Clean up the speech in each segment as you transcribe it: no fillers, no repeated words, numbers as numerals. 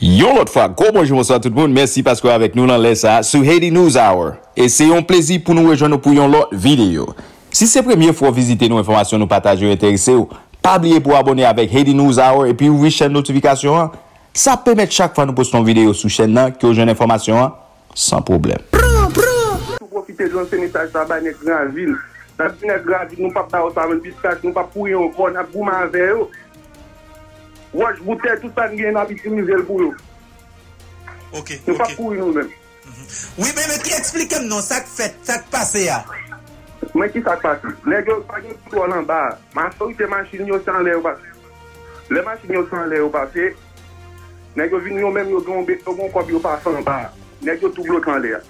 Yo l'autre fois, gros bonjour, bonsoir tout le monde. Merci parce que avec nous dans l'Est sur Haiti News Hour. Et c'est un plaisir pour nous rejoindre pour une autre vidéo. Si c'est la première fois visiter nos informations, nous partager, intéresser, pas oublier pour abonner avec Haiti News Hour et puis ouvrir chaîne notification. Ça permet chaque fois nous postons une vidéo sur chaîne là que j'ai une information sans problème. Pour profiter de ce message dans la ville. Dans la grande ville, nous ne pouvons pas faire Savanne Pistache, nous ne pouvons pas pourrir encore, nous ne pouvons pas faire. Ouais, je boutais tout ça, nous avons utilisé le boulot. Ok. Nous ne pas pourri nous-mêmes. Oui, mais qui explique nous ça qui fait, ça qui passe là? Mais qui ça qui passe? Les gens pas de tout en bas. Ma soeur, les machines sont en l'air au passé. Les machines sont en l'air au passé. Les gens viennent nous-mêmes, ils ont un copie au passé en bas. Les gens tout bloqués en l'air.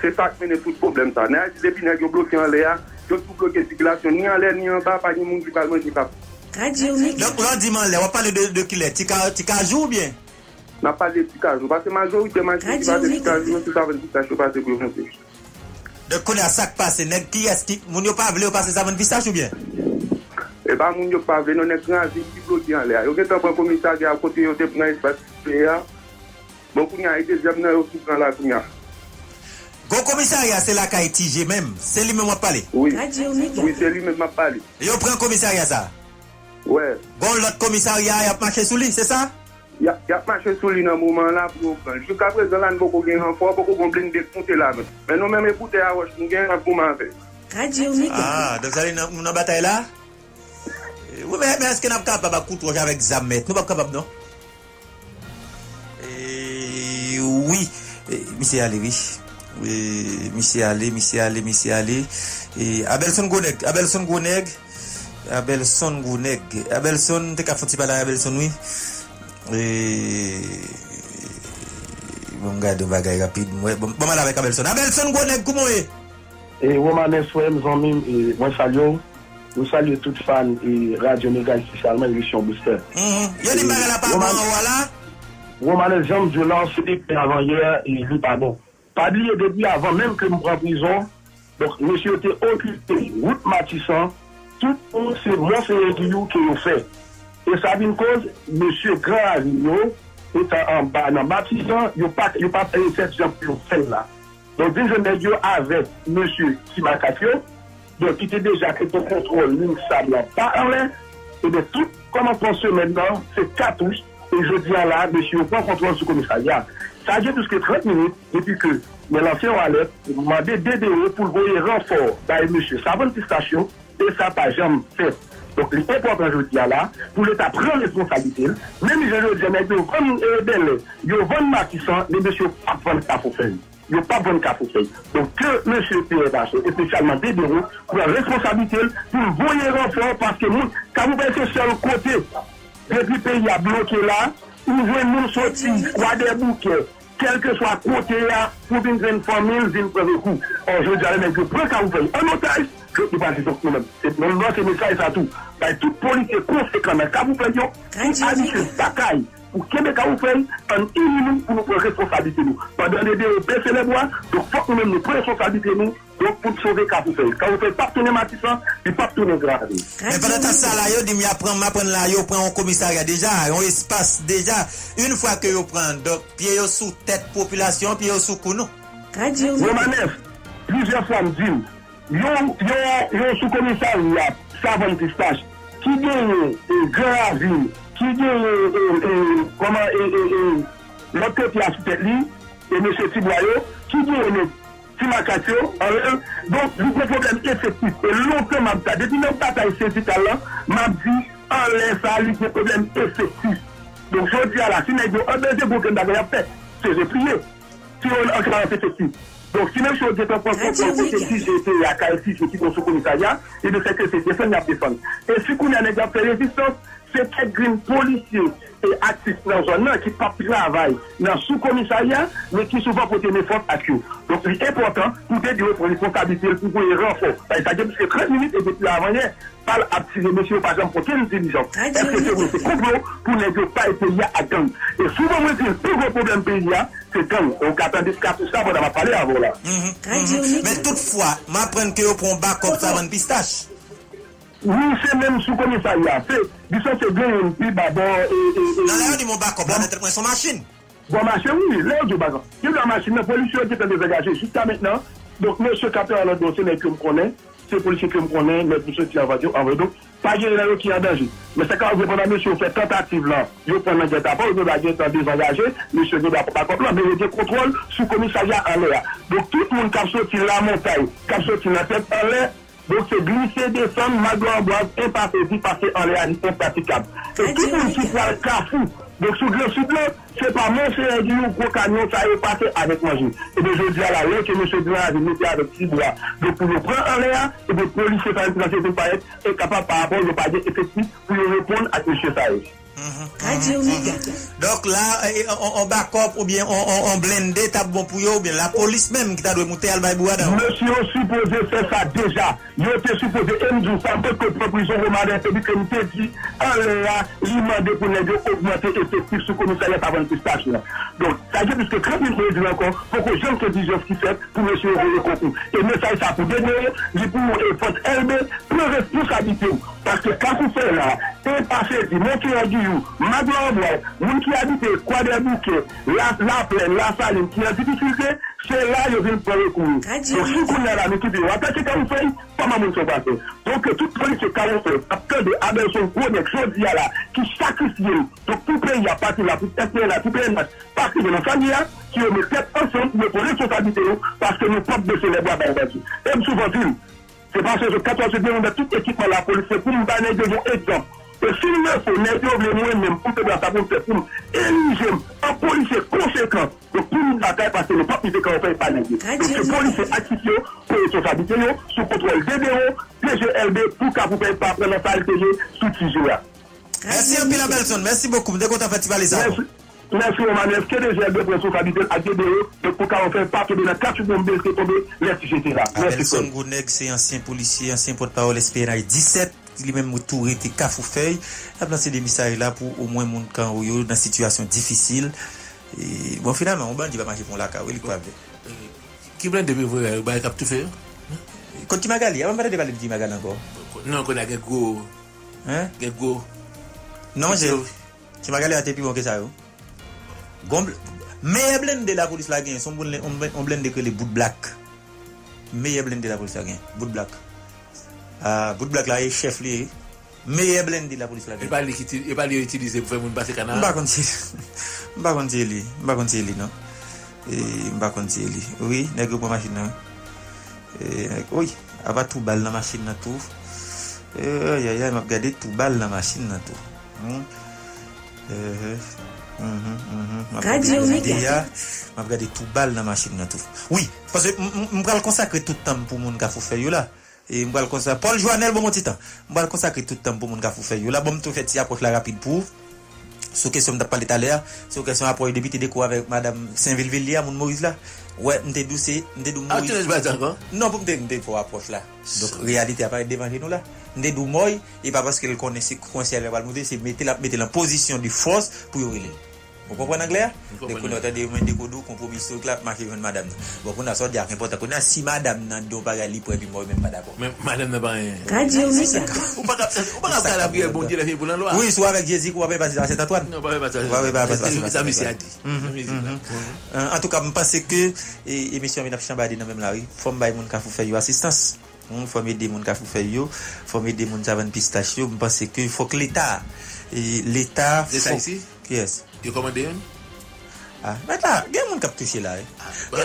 C'est ça qui mène tout le problème. Depuis que les gens bloqués en l'air, ils ont tout bloqué la circulation, ni en l'air, ni en bas, pas de monde qui va manger. Radio Méga. Donc, on dit, on va parler de qui est. Ticajou ou bien? On va parler de Ticajou. Parce que majorité, majorité, Ticajou, tout ça, Pistache, pas de problème. Donc, on a ça qui passe. Qui est-ce qui. Moun yo pas vle passer Savanne Pistache ou bien? Eh bien, moun yo pas vle, non, est grand, qui bloqué en l'air. Yo get un commissariat à côté, yo te prend espace. Bon, on a été jamais aussi dans la Kounia. Go commissariat, c'est la Haïti, j'ai même. C'est lui-même qui m'a parlé. Oui, c'est lui-même qui m'a parlé. Et on prend commissariat ça? Ouais. Bon, l'autre commissariat, il a marché sous lui, c'est ça? Il a marché sous lui dans le moment-là. Jusqu'à présent, là, nous avons eu un renfort, nous avons eu des comptes là. Mais nous même écouté à Roche, nous avons eu un moment avec. Radio Méga. Ah, donc vous allez dans la bataille là? Oui, mais est-ce que nous sommes capables de couper avec Zamet? Nous ne sommes pas capables, non? Oui. Monsieur Allé, oui. Monsieur Allé. Abelson Gros Negre. Abelson, t'es qu'à foutre pas là, Abelson, oui. Bon, regarde, on va gagner rapide. Bon, mal avec Abelson. Abelson Gros Negre, comment est-ce que vous m'avez dit? Moi, salut. Nous saluons toutes les fans et Radio Méga, spécialement l'émission Booster. Y'a des barres là, pardon, voilà. Vous m'avez dit, je lance depuis avant hier et lui, pardon. Pas oublier depuis avant, même que je me prends en prison. Donc, monsieur était occupé, route Matissan. Tout le monde, c'est moi, c'est Edilou qui nous fait. Et ça a une cause, monsieur Grand Avignon, est en bas, dans le bâtissant, il n'y a pas de cette gens qui nous fait là. Donc, je me dis avec monsieur Simakatio, donc il était déjà que ton contrôle, nous ne savons pas en l'air. Et de tout, comment on se maintenant, c'est cartouche. Et je dis là, monsieur, on contrôle ce commissariat. Ça a duré jusqu'à 30 minutes, depuis que nous lançons en l'air, nous demandons DDO pour voyer renfort dans monsieur Savanne Pistache. Et ça n'a pas jamais fait. Donc, il est important, je dis là, pour l'État prendre responsabilité. Même si je dis, mais il y a 20 matissants, mais monsieur n'a pas besoin de Carrefour-Feuilles. Il n'y a pas besoin de Carrefour-Feuilles. Donc, que monsieur Pérébache, et spécialement des bureaux, pour la responsabilité, pour le voyer renfort, parce que nous, quand vous passez sur le côté, depuis pays à bloqué là, nous venons sortir, quoi des bouquets, quel que soit côté là, pour une famille, une preuve coup. Or, je dis à même que prend Carrefour-Feuilles en otage. C'est non, c'est message à tout. Toute police est conséquente. Quand vous faites, vous avez une bataille. Pour que vous faites, nous pour nous responsabiliser. Pendant les deux, baissez les bois. Donc, il faut que nous prenions responsabilité nous. Donc, pour sauver quand vous faites. Quand vous faites pas tourner Matissan, il pas tourner grave. Mais pendant que ça, vous dites, vous prenez un commissariat déjà, un espace déjà. Une fois que vous prenez, donc, pieds sous tête population, pieds sous cou nous. Plusieurs fois me disent. Yon sous-commissariat Savanne Pistache qui gagne Gravine, qui gagne l'autre côté à Souteli, et M. Tiboyo, qui gagne Timakatio. Donc, vous comprenez que c'est longtemps, madame, depuis notre bataille syndicale, m'a dit, en laissant lui des problèmes effectifs. Donc, je dis à la Sénèque, on a des bouquins d'ailleurs fait, c'est le prié, si on a un effectif. Donc, si même chose de temps pour que j'étais à Calci, je suis dans ce commissariat, et de ce que c'est défendu à défendre. Et si qu'on a fait résistance, c'est quelqu'un policier et actif dans un an qui pas travaille dans ce commissariat, mais qui souvent porte une force à Q. Donc, c'est important pour te dire pour responsabilité, pour les renforts. C'est-à-dire que 30 minutes et depuis l'avant-hier, parle à petit monsieur, par exemple, pour quelle intelligence. Est-ce que c'est un complot pour ne pas être lié à gang? Et souvent, moi, le plus gros problème pays, c'est gang. On attend des cas tout ça, on va parler avant là. Mais toutefois, m'apprendre que vous prenez un bac comme Savanne Pistache. Oui, c'est même sous commissariat. C'est bien une plus d'abord. Non, là, on dit mon bac, on va mettre son machine. Bon, machine, oui, là, on dit bac. Il y a une machine, mais policiers qui étaient désengagés jusqu'à maintenant. Donc, monsieur Capteur, le dossier, mais que me connaît, c'est le policier que me connaît, mais pour ceux qui avaient dit, donc, pas de gens qui sont en danger. Mais c'est quand vous prenez monsieur, vous faites tentative là, vous prenez un guet-apens, vous êtes en désengagé, monsieur, vous n'avez pas compris, mais vous avez contrôle sous commissariat en l'air. Donc, tout le monde qui a sorti la montagne, qui a sorti la tête en l'air, donc c'est glisser, descendre, malgré boîte, impasser, passer en l'air, impraticable. Et tout le monde qui prend le Carrefour, donc sous le sud-là, c'est pas mon frère du gros camion, ça est passé avec moi. Et bien je dis à la loi que monsieur Blanc a mis avec six doigts. Donc pour le prendre en l'air, et bien pour lui, c'est pas une place de paraître incapable par rapport au palier effectif pour lui répondre à monsieur Saïs. Donc là, on back-up ou bien on blende, tape bon pour ou bien la police même qui t'a dû monter à l'Albaïboua. Monsieur, supposé faire ça déjà. Il était supposé, M. Sampe, que la prison romane publique, il était dit, là, il m'a demandé pour les augmenter l'effectif sous commissariat Savanne Pistache. Donc, ça veut dire que 30 000 euros encore, il faut que j'aime que 19 qui fait pour monsieur le concours. Et mais ça, pour dénoncer, il faut que elle-même prenne responsabilité. Parce que quand vous faites là, c'est passé, dit, mon cœur du Madame, nous qui habitons, quoi de bouquet, la plaine, la saline, qui a des difficultés, c'est là que je viens pour le coup. Donc, si vous avez la méthode, vous attaquez Carrefour-Feuilles, pas mal de choses passées. Donc, toute police Carrefour-Feuilles, après de Abelson Gros Negre, je dis à la, qui sacrifie, donc tout pays a parti là, tout pays là, tout pays là, parce que nos familles, qui ont mis tête ensemble, nous prenons responsabilité, parce que nous sommes de célébrer la bataille. Et souvent, c'est parce que 14 millions de toute équipe de la police, c'est pour nous donner des exemples. Et si nous avons des problèmes, même pour que la police pour éliger un policier conséquent, donc pour nous bataille parce que le papier qu'on fait pas les deux. Donc ce policier actif, pour responsabilité, sous contrôle DDO, PGLB, pour qu'à vous ne pas prendre la salle TG sous Tijouya. Merci Pila Belson, merci beaucoup. Dès qu'on t'a fait tirer les armes. Merci au manœuvre, que les GLB prennent responsabilité à DDO, donc pour qu'on ne fait pas tomber la 4 bombes qui tombent, laisse jeter là. Abelson Gros Negre, c'est ancien policier, ancien porte-parole SPNH 17. Il est même autour était Carrefour-Feuilles a placé des messages là pour au moins mon camp dans une situation difficile et bon finalement on va dire marcher pour la car il quoi qui blende de vous ba cap tout faire quand tu magali avant de parler de magali encore non qu'on a go hein go non j'ai tu magali a été plus bon que ça gomble mais blende la police la gagne son on blende que les bout de black mais blende la police la gagne bout de black. Ah, Bout Black là est chef lié, meilleur blende la police là. Il va l'utiliser pour faire mon passer canal. M'ba continuer lui, non. Et m'ba continuer lui. Oui, nèg pour machine là. Oui, avant tout balle dans machine là tout. Aïe m'a regardé tout balle dans machine là tout. Radio Méga. M'a regardé tout balle dans machine là tout. Oui, parce que m'pral consacrer tout temps pour mon Carrefour-Feuilles là. Et m'bal consacrer Paul Joannel bon petit temps m'bal consacrer tout temps pour mon Carrefour-Feuilles là bon tout fait si approche la rapide pour sur question de parler tout à l'heure sur question après député déco avec madame Saint-Ville-Villiers mon Maurice là ouais m'était douce Maurice non pour m'était faut approche là donc réalité apparaît devant nous là m'était dou moi et pas parce qu'elle connaît c'est conseil elle va monter c'est mettre la position de force pour relé. Vous comprenez anglais? Les connaisseurs des mains des codos compromis sur clap marché une madame. Bon on a sorti à n'importe quoi. Si madame n'a don pagali pour puis moi même pas d'accord. Même madame n'a pas rien. Radio Méga. On va pas la prière bon Dieu la vie pour l'anloa. Oui, soit avec Jésus ou avec passer à Saint-Antoine. Non, pas passer. Ouais, ça monsieur a dit. En tout cas, je pense que émission Minap Chambadi dans même la rue, faut me bailler mon Carrefour-Feuilles assistance. On faut aider mon Carrefour-Feuilles, faut aider mon Savanne Pistache, je pense que il faut que l'État c'est ici. Yes. Tu commandes une? Ah, mais là, il y a un monde qui a touché là. Il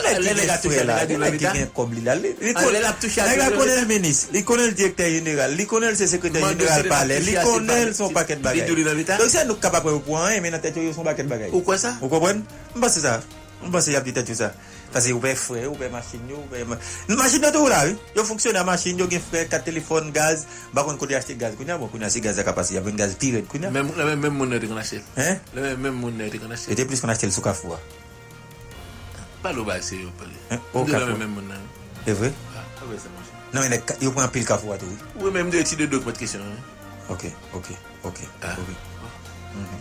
connaît le ministre, il connaît le directeur général, il connaît le secrétaire général palais, il connaît son paquet de bagages. Donc ça nous capable au point, mais dans tête son paquet de bagages. Pourquoi ça? Vous comprenez? Parce que ça. Parce qu'il y a des têtes ça. Parce que vous avez frère, vous avez machine, vous avez machine dans tout là. Vous fonctionnez à machine, vous avez frère, 4 téléphones, gaz. Par contre, vous achetez gaz, vous avez acheté gaz à capacité, vous avez gaz pire. Même mon aide qu'on achète. Hein? Le même mon aide qu'on achète. Et plus qu'on achète le Carrefour. Pas le bas, c'est le même mon aide. C'est vrai? Ah oui, ça marche. Non, mais il prend un pile Carrefour à tout. Oui, même deux petits de deux autres questions. Ok.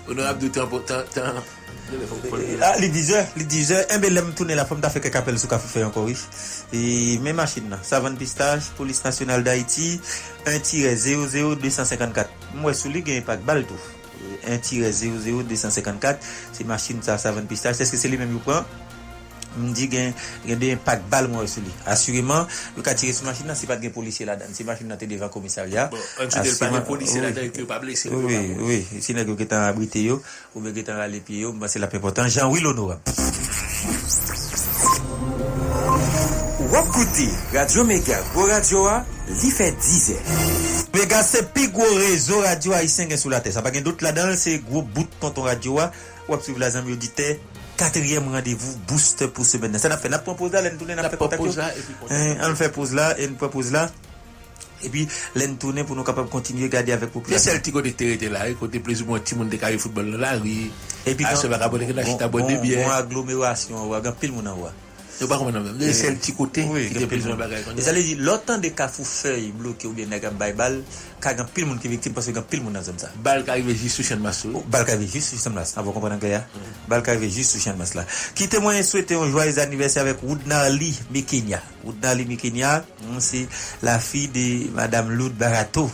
Honorable du temps. Il disait, un bel homme tourne la femme d'affaires qui appelle sous Carrefour-Feuilles encore riche. Et mes machines, Savanne Pistache, Police nationale d'Haïti, 1-00254. Moi, sous lui, il y a un pack de balle tout. 1-00254, c'est machine ça, Savanne Pistache. Est-ce que c'est lui même qui prend? Je me dis qu'il y a un pack de balles sur lui. Assurément, le cas tiré sur machine, ce n'est pas de policier là-dedans. C'est machine qui est devant le commissariat. Bon, on dit qu'il n'y a pas de policier là-dedans qui n'est pas blessé. Oui. Si vous êtes en abrité ou bien vous êtes en ralé pied, c'est la plus importante. Jean-Louis L'Honorable. Écoutez, Radio Méga, Go Radio A, il fait 10 heures. Méga, c'est plus gros réseau Radio haïtien qui est sous la tête. Ça n'a pas d'autre là-dedans, c'est gros bout de tonton Radio A. Ou suivre la zone auditaire. 4e rendez-vous booster pour ce matin. Ça n'a fait la pause là, on fait pause là. Et puis, l'en tourner pour nous capables de continuer à garder avec population. C'est le petit côté terre là, côté plus ou moins petit monde de carré football là, oui. Et puis, ça va rappeler que la chute abonne bien. Bon agglomération, on a pile mon envoi. C'est le petit côté qui est pile mon bagage. Et ça veut dire, l'autant de Carrefour-Feuilles bloqué ou bien n'a pas balle, car il y a pile monde qui est victime parce qu'il y a pile monde dans ça. Balle qui arrive juste sous Chanmas. Vous comprenez que là. Balle qui arrive juste sous Chanmas là. Qui témoigne souhaiter un joyeux anniversaire avec Woodnali Mekenya. Woodnali Mekenya, c'est la fille de Madame Loud Barato.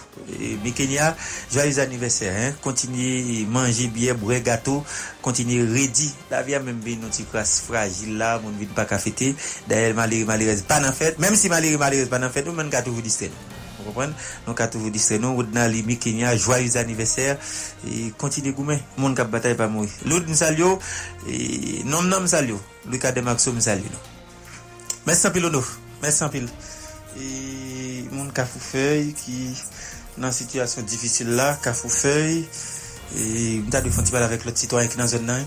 Mekenya, joyeux anniversaire, hein. Continuez manger bien, boire gâteau, continuez ready. La vie a même bien une petite classe fragile là, mon vie pas qu'à fêter. D'ailleurs, malheureusement, pas en fête. Même si malheureusement, pas en fête, nous même gâteau vous distrait. Donc, à tout vous distraire, nous, Woodnali Mekenya, joyeux anniversaire, et continuez gourmet, mon cap bataille pas mourir. L'autre, nous saluons, et non, nous saluons, le cas de Maxo, nous saluons. Merci en pile, Ono, merci en pile. Et mon Carrefour-Feuilles qui, dans une situation difficile là, Carrefour-Feuilles, et nous avons fait un avec l'autre citoyen qui est dans la zone,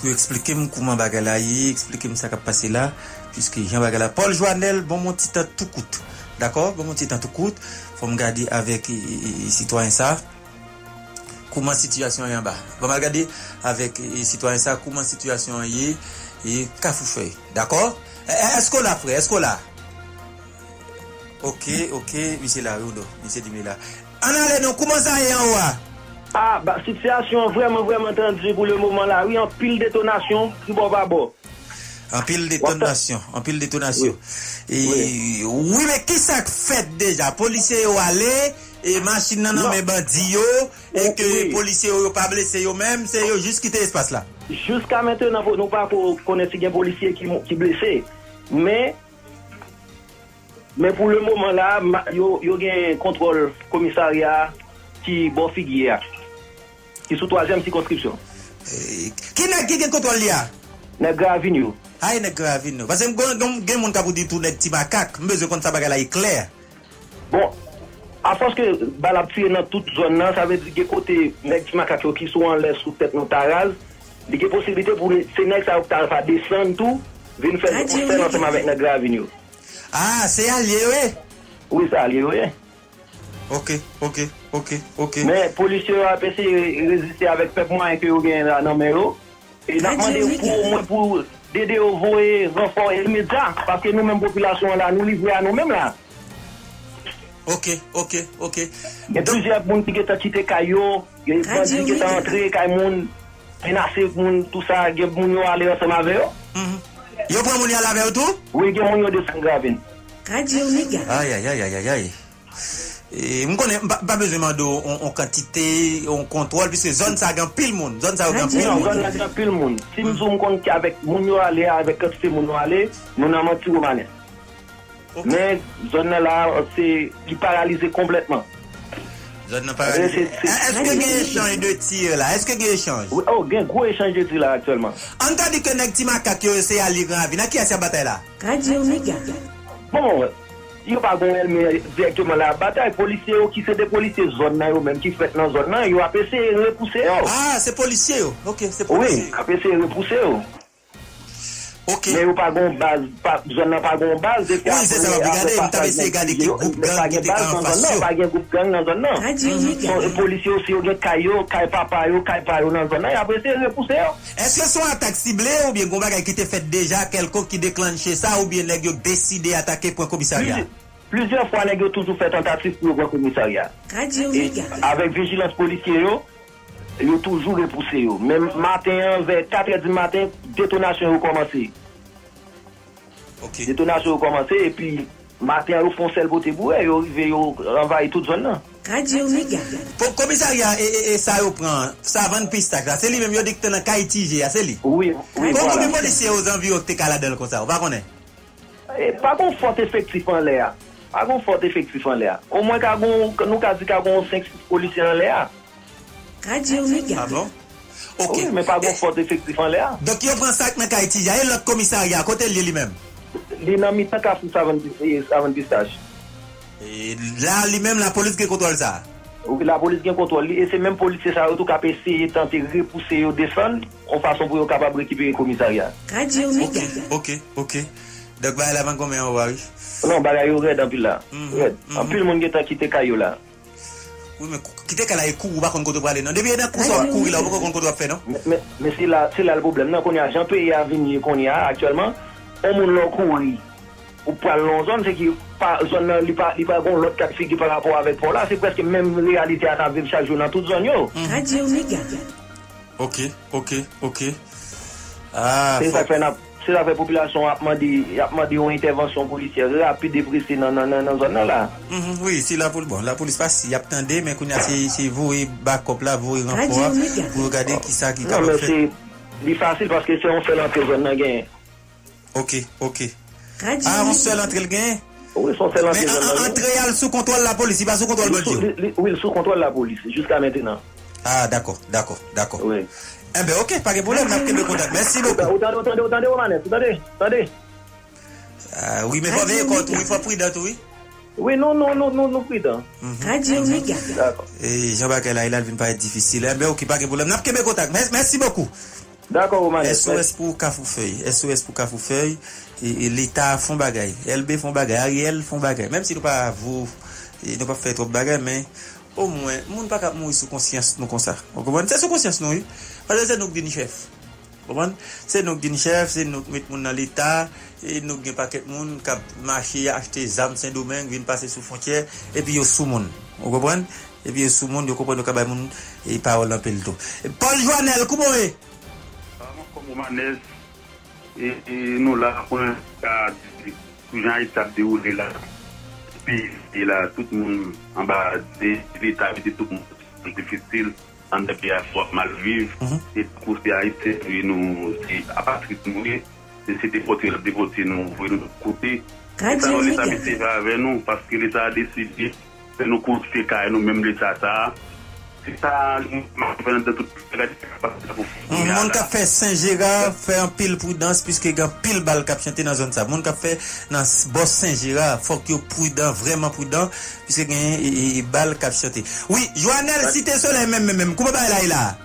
pour expliquer comment bagalaye, expliquer ce qui a passé là, puisque Jean Bagala, Paul Joannel, bon, mon petit temps tout coûte. D'accord, bon, mon petit temps tout court, faut me garder avec les citoyens ça. Comment situation est en bas? Bon, me garder avec les citoyens ça, comment situation est et Carrefour-Feuilles. D'accord? Est-ce qu'on l'a fait? Est-ce qu'on l'a? OK, monsieur là, monsieur Dimela. On allait nous comment ça est en haut? Ah, bah situation vraiment tendue pour le moment là. Oui, en pile détonation, bon. En pile détonation. Oui. Et oui, mais qui ça fait déjà? Policiers ont allé, et machine nan mais bandits, et que les policiers n'ont pas blessé eux-mêmes, c'est eux juste quitter l'espace là. Jusqu'à maintenant, nous pas pour connaître les policiers qui blessés. Mais pour le moment là, il y a un contrôle commissariat qui bon figure, qui sous 3e circonscription. Qui n'a qui a contrôle là? N'a gravine yo. Aïe, ne gravine. Parce que gen moun ka pou di tout net ti macaque, mais je compte ça bagay la clair. Bon, à force que bala pire dans toute zone là, ça veut dire que côté net ti macaque qui sont en l'air sous tête nous taral, il y a possibilité pour ces net ça va descendre tout, venir faire concert ensemble avec na gravine yo. Ah, c'est allié oui. Oui, ça allié oui. OK. Mais policiers a essayé résister avec peuple moins que yo gen là non mais yo. Et nous demandons pour aider au voyer, renfort et médias, parce que nous-mêmes, population, là, nous livrons à nous-mêmes. Là. OK. Il y a plusieurs personnes qui ont quitté Kayo, il y a des personnes qui ont entré, tout ça, il y a des gens qui ont allé ensemble avec eux. Il y a des gens qui ont allé avec tout? Oui, il y a des gens qui ont descendu avec eux. Radio Omega. Aïe. Et on connaît pas besoin de quantité, on contrôle, puisque zone ça gagne pile monde. Si nous sommes avec Mounio Allé, avec Café Mounio Allé, nous n'avons pas de manette. Mais zone là, c'est paralysé complètement. Zone paralysée. Est-ce qu'il y a échange de tir là? Oh, il y a un gros échange de tir là actuellement. En tant que Nectimaka qui est à l'Iran, qui a cette bataille là? Radio Omega. Bon. Il n'y a pas directement la bataille. Policiers qui sont des policiers zone même qui fait dans zone ils ont appelé repousser. Ah, c'est policiers. OK, c'est policiers. Oui, appelé repousser. OK. Mais ils n'ont pas de base, zone n'a pas de base. Oui, c'est ça, regardez, ils ont essayé de garder des groupes gang qui étaient en face. Ils n'ont pas de groupe gang dans zone. Les policiers aussi ont des caillots, caillots dans zone, ils ont appelé repousser. Est-ce que ce sont attaques ciblées ou bien des qui étaient faites déjà, quelqu'un qui déclenchait ça ou bien ils ont décidé d'attaquer pour un commissariat? Plusieurs fois, nous avons toujours fait tentative pour le commissariat. Radio Méga. Avec vigilance policière, ils ont toujours repoussé. Même matin, vers 4h du matin, détonation a commencé. Okay. Détonation a commencé et puis matin, ils font celle beauté boue, ils arrivent, ils envahissent toute zone là. Radio Méga. Pour commissariat et ça vous prend, Savanne Pistache, c'est lui-même qui dit que tu es dans Haïti, c'est lui. Oui, oui. Comment les policiers aux environs te caladent comme ça, on va connaître. Pas qu'on forte effectif en l'air. Pas qu'on forte effectif en l'air. Au moins, nous avons dit qu'il y a 5-6 policiers en l'air. Radio Méga. Ah bon? Ok. Oui, mais pas qu'on forte effectif en l'air. Donc, il prend ça dans Haïti, il y a l'autre commissariat, côté lui-même. Il n'a mis pas qu'à faire Savanne Pistache. Et là, lui-même, la police qui contrôle ça. Oui, la police qui contrôle. Et c'est même policier ça, tout cas, essayer, tenter, repousser, descendre, en façon pour être capable de récupérer le commissariat. Radio Méga. Ok. Donc, bah, là, avant combien on va arriver? Non, bah, là, il y a red en plus là. En plus, le monde qui a quitté Caillou là. Oui, mais quitter Caillou, il court, on va qu'on peut aller. Non, depuis, il y a un coup, ça va courir là, on peut faire, non? Mais c'est là le problème. Non, qu'on y a Jean Pays à venir, qu'on y a actuellement, on monte là, courir. Ou pas long zone, c'est qu'il n'y a pas l'autre cas de figure par rapport avec Paula, c'est presque même réalité à vivre chaque jour dans toute zone. Radio Méga. Ok. Ah, c'est ça que la population a demandé une intervention policière rapide et précise dans la zone là. Oui, c'est là pour le bon. La police passe, il y a attendé, mais c'est vous et Bacop là, vous et renfort pour regarder qui ça qui a. Non, mais c'est facile parce que c'est on fait l'entrée zone dans le gain. Ok. Radio. Ah, on se lance le gain. Oui, on se lance le gain. Mais l'entrée sous contrôle la police, il va sous contrôle Dieu. Oui, sous contrôle la police, jusqu'à maintenant. Ah, d'accord. Oui. Eh bien, ok, pas de problème, n'a pas de contact. Merci beaucoup. Attendez. Ah, oui, mais faut prudent, oui. Oui, non, prudent. Radio Méga. D'accord. Et Jean-Baptiste, là, il a vu pas être difficile. Eh bien, ok, pas de problème, n'a pas de contact. Merci beaucoup. D'accord, Manet. SOS pour Carrefour-Feuilles. Et l'État font bagaille, LB font bagaille, Ariel font bagaille. Même si nous pas vous, nous pas fait trop bagaille, mais au moins, nous ne pas cap mourir sous conscience nous comme ça. Vous comprenez? C'est sous conscience nous, parce que c'est nous qui sommes chef. Vous comprenez? C'est nous qui sommes chef, c'est nous qui mettons dans l'État et nous qui pas cap monde cap marcher, acheter des armes Saint-Domingue, viennent passer sous frontière et puis ils sous monde. Vous comprenez? Et puis ils sous monde, ils comprennent que cap monde et parole en pelto. Paul Joanel, comment est? Et nous là pour un cas de déroulé là puis il a tout le monde en bas des états tout le monde difficile en dépit à soi mal vivre et pour ces haïtiens nous c'est à partir de mourir et c'était pour le dévoter nous pour nous côté l'état c'est avec nous parce que l'état a décidé de nous couper car nous même l'état ça ça monde qui a fait Saint-Gérard fait un pile prudence puisque il y a pile balle qui a chanté dans zone ça monde qui a fait dans boss Saint-Gérard faut que prudent vraiment prudent puisque il y a balle qui a chanté. Oui, Joanel cité soleil même comment là il là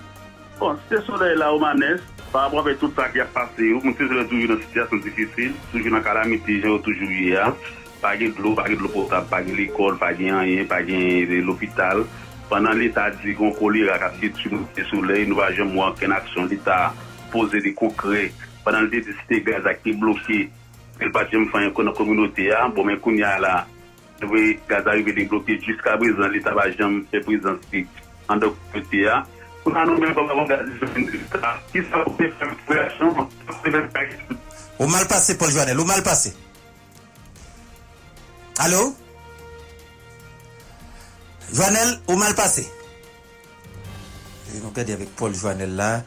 bon cité soleil là au Manès par rapport avec tout ça qui a passé on se toujours dans situation difficile toujours dans calamité toujours hier pas de l'eau pas de l'eau potable pas de l'école pas de rien pas de l'hôpital. Pendant l'État dit qu'on choléra à partir du soleil, nous n'avons jamais aucune action. L'État posé des concrets. Pendant l'État dit que gaz a été bloqué, le bâtiment fait dans la communauté. Bon, mais qu'on y a là, le gaz arrivé débloqué jusqu'à présent, l'État n'a jamais fait présence en communauté. On a nous-mêmes pas gaz l'État. Qui ça peut faire une création? Au mal passé, Paul Joanel, au mal passé. Allô? Joanel, au mal passé. Nous regardons avec Paul Joanel là.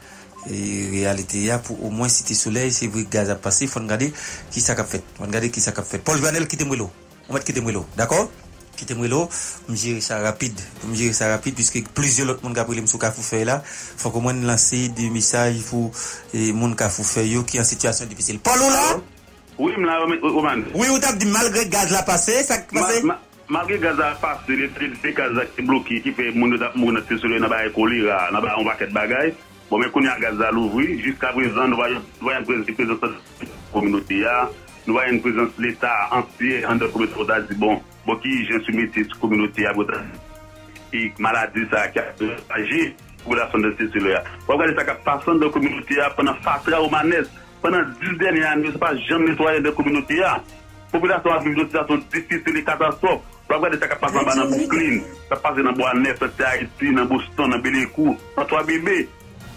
Et réalité, là, pour au moins citer soleil, c'est vrai que gaz a passé. Il faut regarder qui ça a fait. Paul Joanel, quittez-moi l'eau. On va quitter l'eau. D'accord? Quittez-moi l'eau. Je gère ça rapide. Puisque plusieurs autres monde qui ont fait là. Il faut que moi lancer des messages pour les gens qui ont fait qui en situation difficile. Paul, là? Oui, je suis là. Oui, on t'a dit malgré gaz la passé, ça a passé? Malgré gaz à passe, l'électricité gaz est bloquée, qui fait mon soleil n'a pas de choléra, n'a pas un paquet de bagages. Bon, mais qu'on a gaz à l'ouvrir, jusqu'à présent, nous voyons une présence de la communauté, nous voyons une présence de l'État entier, en dehors de la bon, qui je suis métier de la communauté, et maladie, ça qui a agi pour la sonde de ce soleil. Regardez ça, personne de la communauté pendant 4 ans au Manès, pendant 10 dernières années, je ne sais pas, jamais nettoyer de la communauté. La population a vécu des situations difficiles et catastrophes. Pourquoi des capables dans Brooklyn, ça passe dans Bois Neuf, ça Haïti, dans Boston, dans Bélécourt, dans Trois Bébés.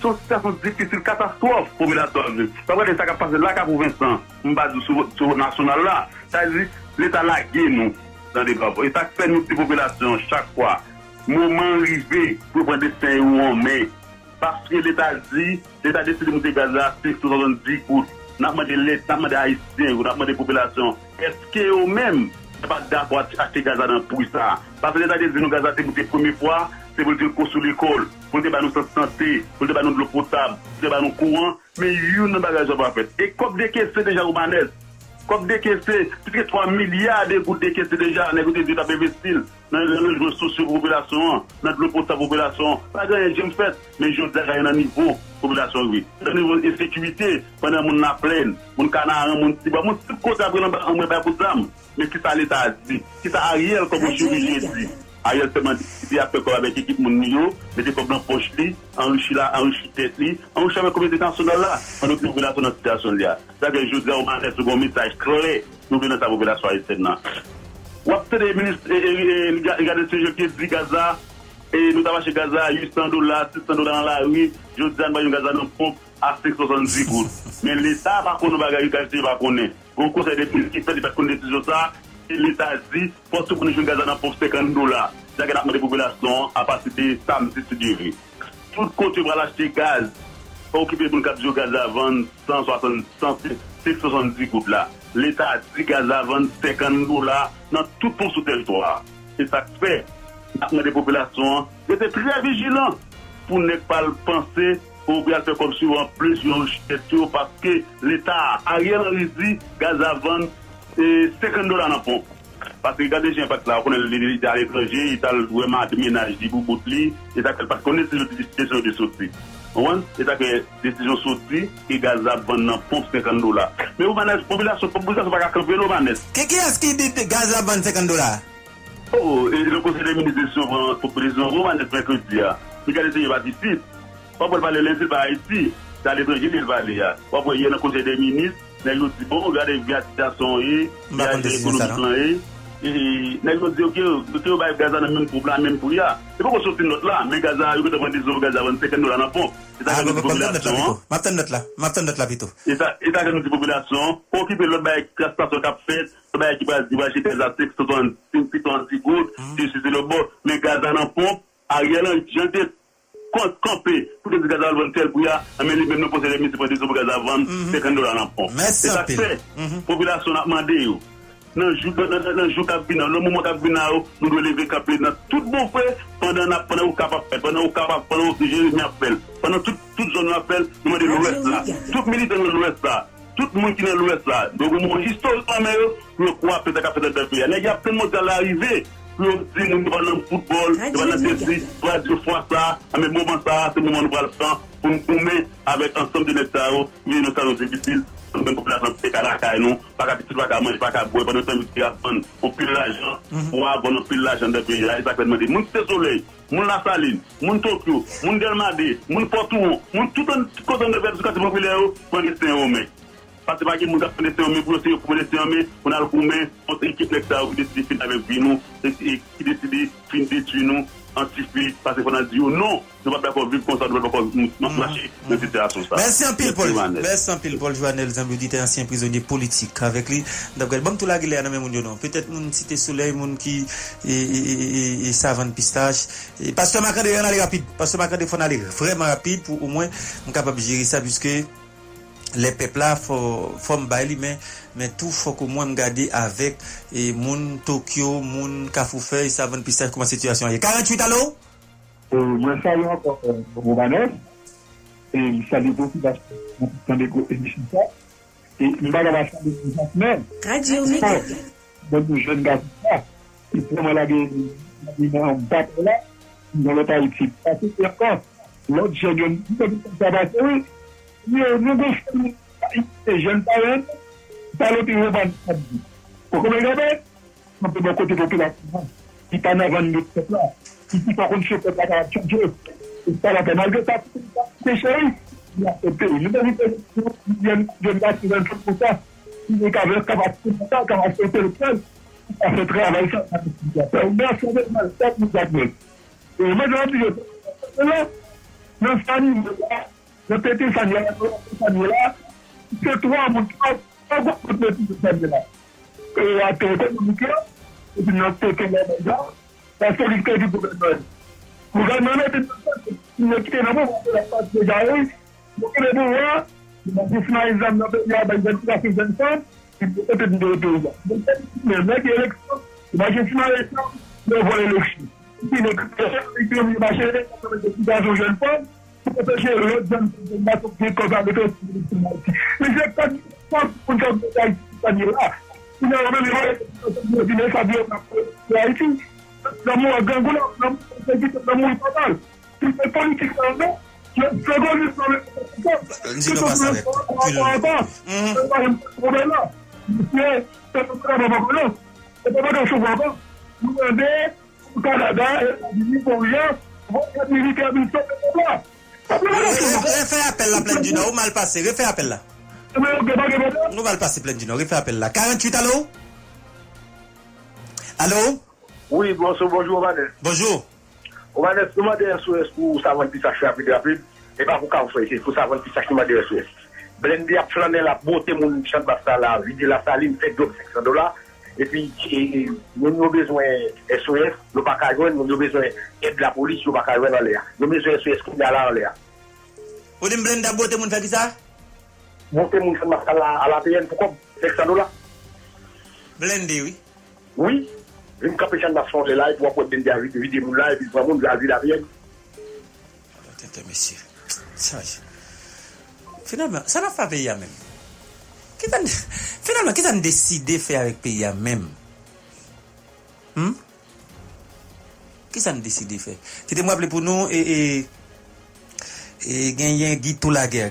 Sont situations difficiles, catastrophes pour les autres. Pourquoi des capables passer là qu'à Vincent, on base sur national là. Ça dit l'État lagué nous dans des travaux. L'État fait nous des populations chaque fois. Moment arrivé pour prendre des fins où on met. Parce que l'État décide de monter gaz là, c'est 70 pour n'a pas de l'État, n'a pas d'Haïtiens, n'a pas de population. Est-ce que eux-mêmes n'ont pas d'accord acheter Gaza dans pour ça? Parce que l'État dit que nous Gaza, c'est pour la première fois, c'est pour nous construire l'école, pour nous faire notre santé, pour nous faire notre eau potable, pour nous faire notre courant, mais ils n'ont pas de bagage. Et comme des questions déjà romanaises, comme des questions, puisque 3 milliards de gouttes de questions déjà, on a écouté des investir dans les ressources de la population, dans l'eau potable de la population. Pas grand-chose, j'aime faire, mais je dis qu'il y a un niveau. Population, oui. Au niveau de sécurité, pendant mon appel, mon canard, mon petit, mon petit côté, on ne va pas pour ça. Mais qui ça l'État dit? Qui ça Ariel comme un chirurgien dit? Ariel seulement dit, il y a peu avec l'équipe mon milieu, mais des problèmes proches, enrichis là, enrichis tête, enrichis avec combien de temps sont là, en notre population dans la situation là. Ça que je dis, on a un message clé, nous venons de la population haïtienne. Ou après les ministres, regardez ce jeu qui dit Gaza, et nous avons chez Gaza $800, $600 dans la rue. Je dis à nous, Gaza nous pompe à 570 gouttes. Mais l'État, par contre, nous va connaître. Au conseil des ministres qui fait des décisions, l'État dit, pour tout le monde, Gaza nous pompe $50. C'est la demande des populations à partir de samedi, c'est duré. Tout le côté, va acheter gaz. Pour occuper le cap du Gaza, vendre 170 gouttes là. L'État dit, Gaza vend $50 dans tout son territoire. C'est ça que fait. Les populations étaient très vigilants pour ne pas le penser pour faire comme si en plus sur parce que l'État Ariel Henry dit gaz à vendre $50 dans la pompe. Parce que regardez, j'ai un impact là, on est à l'étranger, il a vraiment de ménage du bout de l'île, et ça parce qu'on est sur des décisions de sortie. Et ça que décision sortie et gaz à vendre dans la pompe $50. Mais vous managez population, pour ça, c'est pas camper nos manèges. Qui est-ce qui dit gaz à vendre $50? Oh, et le conseil des ministres est souvent proposition romaine de mercredi. Regardez, il va d'ici. On peut parler lundi par ici. Dans l'étranger, il va aller. On peut y aller dans le conseil des ministres. Mais nous disons, bon, regardez, il y a des situations, il y a des économies. Et nous disons, ok, nous avons Gaza dans le même problème, même pour là. C'est pas qu'on sortit notre là, mais Gaza, il y a des gens, Gaza, on fait $50 dans la pompe. Et ça, c'est une population. Maintenant, notre là, plutôt. Et ça, c'est une population. Occuper l'autre, la station qu'a fait. Qui va acheter des articles qui sont anti-gouttes, qui sont le bon, mais gaz en pompe, Ariel Henry, j'en ai campé pour que gaz à vendre tel pour y a, mais les mêmes conseillers municipaux pour gaz à vendre $50 en pompe. C'est ça que fait. Population a demandé. Dans le jour dans le moment où nous devons lever capé dans tout bon fait, pendant le capable, pendant que je m'appelle, pendant toute zone appelle, nous devons l'Ouest là. Tout militaire de l'Ouest là. Tout le monde qui est dans l'Ouest là. Donc, historiquement, je crois que c'est peut-être un pays. Il y a plein de monde à l'arrivée. Nous allons football, nous allons tester, nous allons deux fois ça. Mais bon, ça, c'est le moment où nous allons le temps pour nous mettre avec ensemble de l'État. Il y a une occasion difficile. Nous allons faire la caille, nous allons faire la boue, nous allons faire l'argent pour avoir plus l'argent de pays. Nous sommes soleil, nous la saline, nous Tokyo, nous Delmade, nous Porto, nous tout un côté de l'État populaire pour les Saint-Romain. Parce que les gens qui ont été on a le gouvernement, on a équipe qui décide de finir avec nous, qui décide de finir détruire nous, anti-fille, parce qu'on a dit non, nous ne pouvons pas vivre comme ça, nous ne pouvons pas marcher dans cette situation. Merci en pile, Paul. Merci en pile, Paul Joannel Zamboudi, ancien prisonnier politique avec lui. D'après, bon, tout la guilée, peut-être mon cité soleil, mon qui et Savanne Pistache. Parce que Macron est aller rapide, parce que Macron est aller vraiment rapide pour au moins être capable de gérer ça, puisque. Les peuples là, faut m'bailler, mais tout, faut que moi me garder avec, et mon Tokyo, mon Carrefour-Feuilles, ça va nous comment la situation est. 48, allô? Je salue encore, Romanès, et je salue beaucoup d'émissions, et je vais la salle de la semaine. Radio Méga. Donc, je ne garde pas, et pour moi, la guerre, en bas, là, dans le pays, c'est pas tout, et encore, l'autre, je ne sais nous, les jeunes parents, par le pays, on peut le côté de la population, qui est en avant de notre peuple, qui est en train de se faire la chanteuse, et ça la pénale de ça, c'est chéri, il a fait payer. Nous avons fait des gens qui viennent là, qui viennent pour ça, qui viennent avec la capacité de ça, qui viennent avec le peuple, le travail, ça le il peut être de l'autre. Mais avec l'élection, le marché final, il va l'élection. Si le marché est un jeune femme, il peut être l'autre jeune femme qui est comme ça. Mais c'est pas pour ça que nous là. Il y a un peu de temps, il y a un peu de temps, monsieur, c'est pour ça que c'est pas dans ce vous demandez au Canada et pour rien, votre militaire du là. Refais appel la Plaine du Nord, mal passé, refais appel là. Nous mal passer Plaine du Nord, refais appel là. 48, allô? Allô? Oui, bonsoir, bonjour, Vanel. Bonjour. On va demander des SOS pour Savanne Pistache rapide, et pas pour Carrefour-Feuilles, c'est pour Savanne Pistache qui m'a des SOS. Blendi a flané la beauté mon champ la vidé la saline fait donc $500 et puis nous avons besoin SOS nous pas joindre nous avons besoin aide la police nous pas joindre dans l'air nous besoin SOS qui là en l'air on dit blendi a beauté mon fait qui ça beauté mon champ à la TN pourquoi $500 blendi oui oui une campagne de fond de là pour blendi a vidé mon là et puis vraiment la ville la vienne attends monsieur ça finalement, ça n'a pas fait à même. Finalement, qui a décidé de faire avec pays à même? Qui a décidé de faire? C'était moi appelé pour nous et gagné Guy Toulaguer,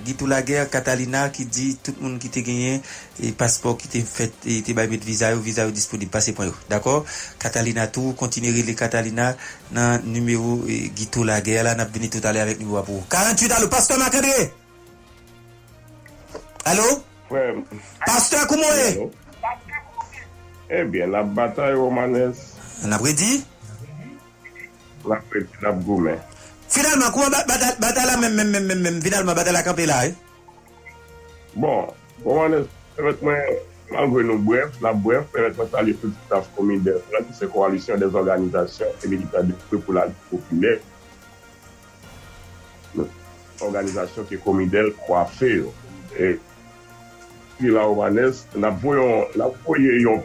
Catalina qui dit tout le monde qui t'a gagné et passeport qui t'a fait et t'a mis visa disponible, passez pour eux. D'accord? Catalina tout, continuez les Catalina dans le numéro Guy Toulaguer. Là, on a venu tout à l'heure avec nous pour 48 à le pasteur Macadré. Allô? Ouais. Pasteur Koumoé? Eh bien, la bataille romanaise. On a prédit? La prédit, la goumé. Finalement, quoi, bataille la même, finalement, bataille la campée là, eh? Bon, romanaise, permettez-moi, malgré nos brefs, la bref, permettez-moi, ça les petits staff communautaires, c'est la coalition des organisations et militaires de peuplades populaires. Organisation qui est communautaire, coiffée. Et la romanesse, la voyons, yon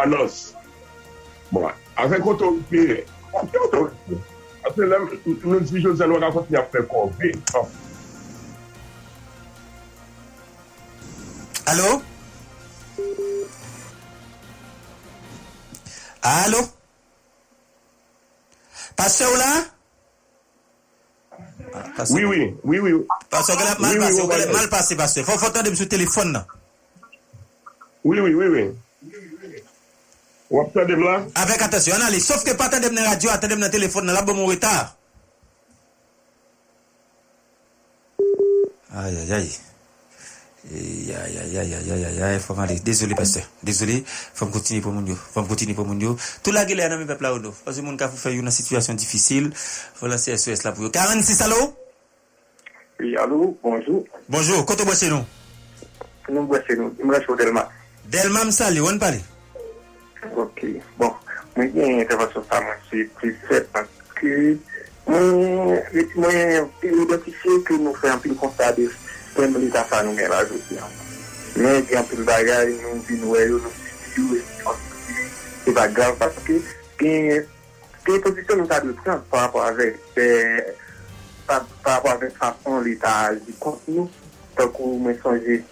annonce. Bon, avec autorité, parce que nous disons que nous avons fait corvée. Allô? Allô? Pasteur là? Oui. Parce que la mal passé, on mal passé, parce que faut attendre sur téléphone là. Oui. On attend de là. Avec attention, on allez, sauf que pas attendre dans radio, attendre dans téléphone là, bon mon retard. Aïe. Faut aller. Désolé pasteur. Désolé. Faut continuer pour mon Dieu. Tout la gueule dans mes peuple là au dos. Parce que mon cas vous fait une situation difficile. Voilà c'est SOS là pour vous. 46 allô? Oui, allô, bonjour. Bonjour. Côté bossé nous. Nous rachou Delma. Delma me salue, on parle. OK. Bon, moi j'ai intervention ça moi c'est plus fait parce que moi identifier que nous faisons un petit constat de mais il y a un peu de bagaille, nous c'est pas grave parce que les positions nous avons prises par rapport avec façon l'État du contenu. Donc, nous songez,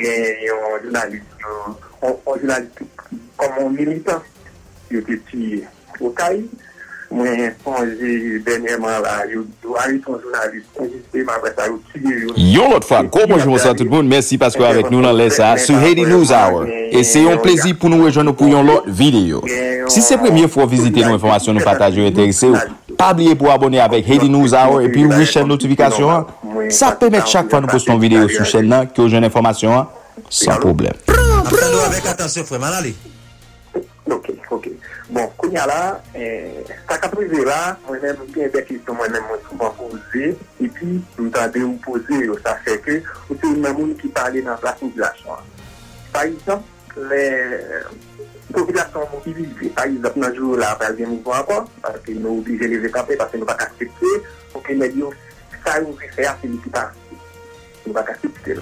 un journaliste comme un militant, il était tué au Caï. Moi, j'ai dernièrement là, je dois aller ton journaliste, justement, après ça, yo, l'autre fois, gros bonjour à tout le monde, merci parce que avec nous, on laisse ça sur Haiti News Hour. Et c'est un plaisir pour nous rejoindre pour une autre vidéo. Si c'est la première fois visiter nos informations, nous partager, intéressés, pas oublier pour abonner avec Haiti News Hour et puis ouvrir chaîne notification. Ça permet chaque fois nous postons une vidéo sur chaîne, que vous avez une information, sans problème. Prends-nous avec attention, frère Malali. Ok. Bon, quand il y a là, ça qu'a posé là, moi-même, bien des questions, moi-même, souvent posées, et puis, nous t'avons posé, ça fait que, c'est une maman qui parlait dans la population. Par exemple, les populations mobilisées, par exemple, dans le jour là, par exemple, nous voyons encore, parce que nous sommes obligés de les écamper, parce que nous ne pouvons pas accepter, pour que nous disions, ça, nous fait faire, c'est nous qui parlons. Nous ne pouvons pas accepter.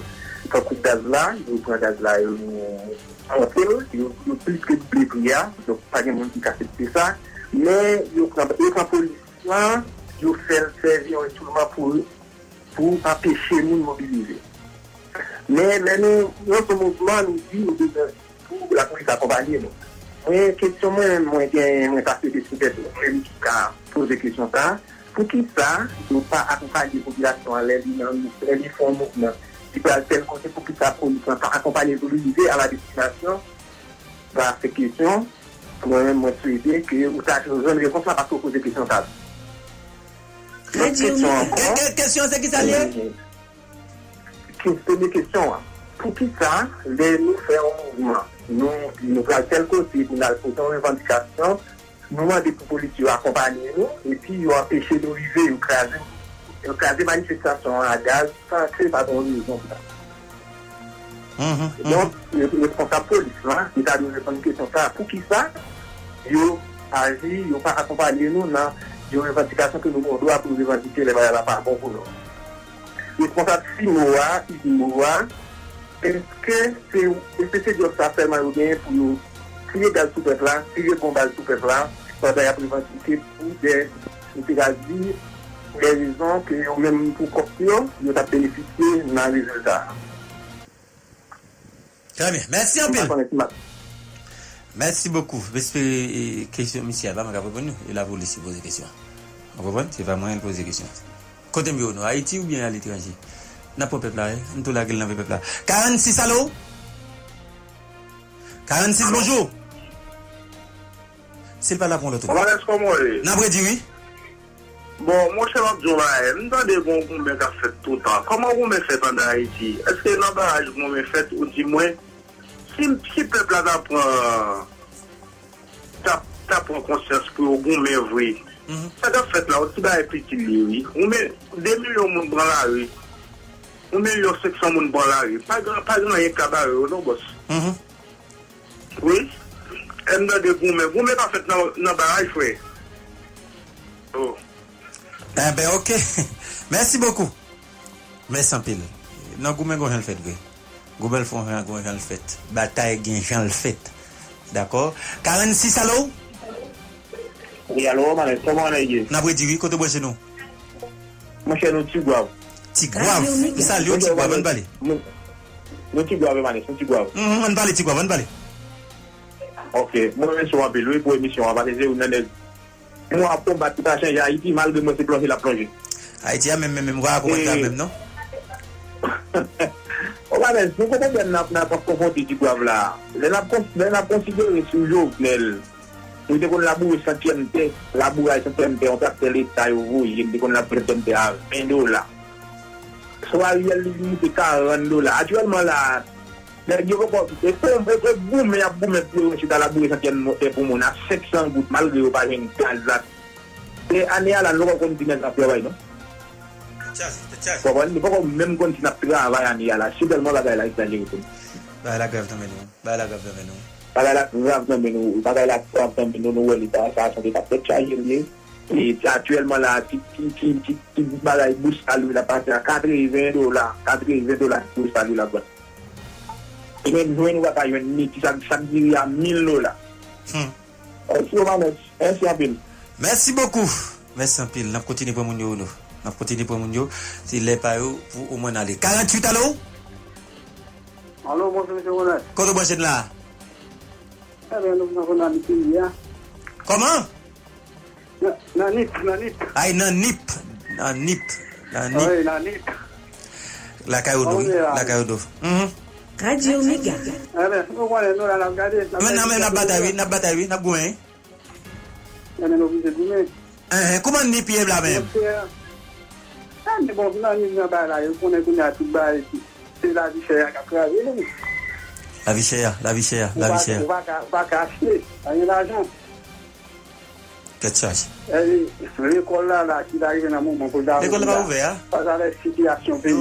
Quand on gaz là, nous prenons gaz là, il y a plus que des prières, donc pas de monde qui accepte ça, mais il y a la police là, il fait le service seulement pour empêcher nous de mobiliser. Mais notre mouvement nous dit que la police accompagne nous. Mais question, moi, j'ai passé des sujets qui posent des questions là. Pour qui ça, il ne faut pas accompagner les populations à l'aide du fonds mouvement. Qui peut faire le conseil pour que ça police accompagne les à la destination par ces questions, pour moi-même souhaiter que vous ayez une réponse là parce que vous posez des questions. Quelle question c'est qui ça vient? Quelle question? Pour qui ça, nous faisons un mouvement? Nous prenons tel côté, nous avons une revendication, nous demandons pour la police accompagner nous, et puis nous empêcher d'arriver, nous craser. Le cas des manifestations à gaz, ça crée pas de raison. Donc, le responsable police, il a nous répondre à une question. Pour qui ça, il a agi, il n'a pas accompagné nous dans les revendications que nous avons droit pour revendiquer les valeurs par rapport pour nous. Le responsable Simoa, est-ce que c'est de ça seulement ou bien pour nous tirer gaz sous peuple là, tirer combat sous peuple là, pour revendiquer pour des gaz des raisons que nous-mêmes, pour conclure, nous avons bénéficié d'un résultat. Très bien. Merci, Ampil. Merci beaucoup. J'espère que question, monsieur Abba, m'a répondu. Et là, vous laissez poser des questions. Vous comprenez? C'est pas moyen de poser des questions. Côté mieux, nous, Haïti ou bien à l'étranger? N'a pas peuple là, nous tout la gueule, n'a pas peuple là. 46, allô? 46, bonjour. C'est pas là pour l'autre. On va laisser comment? N'a pas dit oui? Bon, moi, cher Abdoulaye, nous avons des bons gourmets qui ont fait tout le temps. Comment vous me faites en Haïti? Est-ce que dans barrage vous me faites ou du moins, si le petit peuple là prend conscience pour gourmet, oui. Ça doit faire là, aussi bien petit oui. On met 2 millions de monde dans la rue. On met 500 monde dans la rue. Pas grand, il y a un cabaret, non, boss? Oui. Et nous avons des gourmets. Vous me faites dans barrage, oui. Oh. Eh bien, ok. Merci beaucoup. Merci en pile. Non, vous m'avez fait le fait. Vous m'avez fait le fait. Bataille, vous m'avez fait. D'accord. 46, allô? Oui, allô, madame. Comment allez-vous? N'a pas dit oui, quand vous êtes chez nous? Moi, chez nous, Tigouave. Salut, Tigouave, on parle. Nous, Tigouave, madame. On parle. Ok. Moi, je suis en pile. Oui, pour l'émission, on va les aider. Moi, après, je vais changer Haïti, malgré moi, c'est plongé la plongée. Haïti, même, même, non? On va dire, nous n'avons pas compris du grave là. Les n'a considéré ce jour, nous devons labourer centième thé, labourer centième thé, on tape l'État, nous devons labourer centième thé à 20 dollars. Soit il y a limite 40 dollars. Actuellement, là, les gens qui ont fait boum, et à boum, et puis on s'est allaboué centième thé pour mon à 700 gouttes, malgré au pari une calzat. Et année à la loi, on continue à travailler, non? Nous ne pouvons même continuer à travailler année à la. C'est tellement la grève dans les routes. Bah la grève dans les routes. Et actuellement, la petite balaye bouche à lui, la partie à 80 dollars bouche à lui la bonne. Et même, nous avons pas eu qui s'agit à 1000 dollars. Merci en pile. Merci beaucoup. Merci en pile. Nous continuons pour nous. Si les paillots pour au moins aller. 48, allô? Allô, bonjour, monsieur Ronald. Comment vous êtes là? Comment? Nanip. La caillou d'eau. Radio Méga. Mais comment ni pied là même. Ah mais bon non ni là on est connu à tout bas c'est la vie c'est à 80. La vie chère. On va cacher, on a l'argent. Qu'est-ce que ça? L'école là, qui arrive dans le moment pour l'argent. L'école va ouvert. Pas dans la situation pays.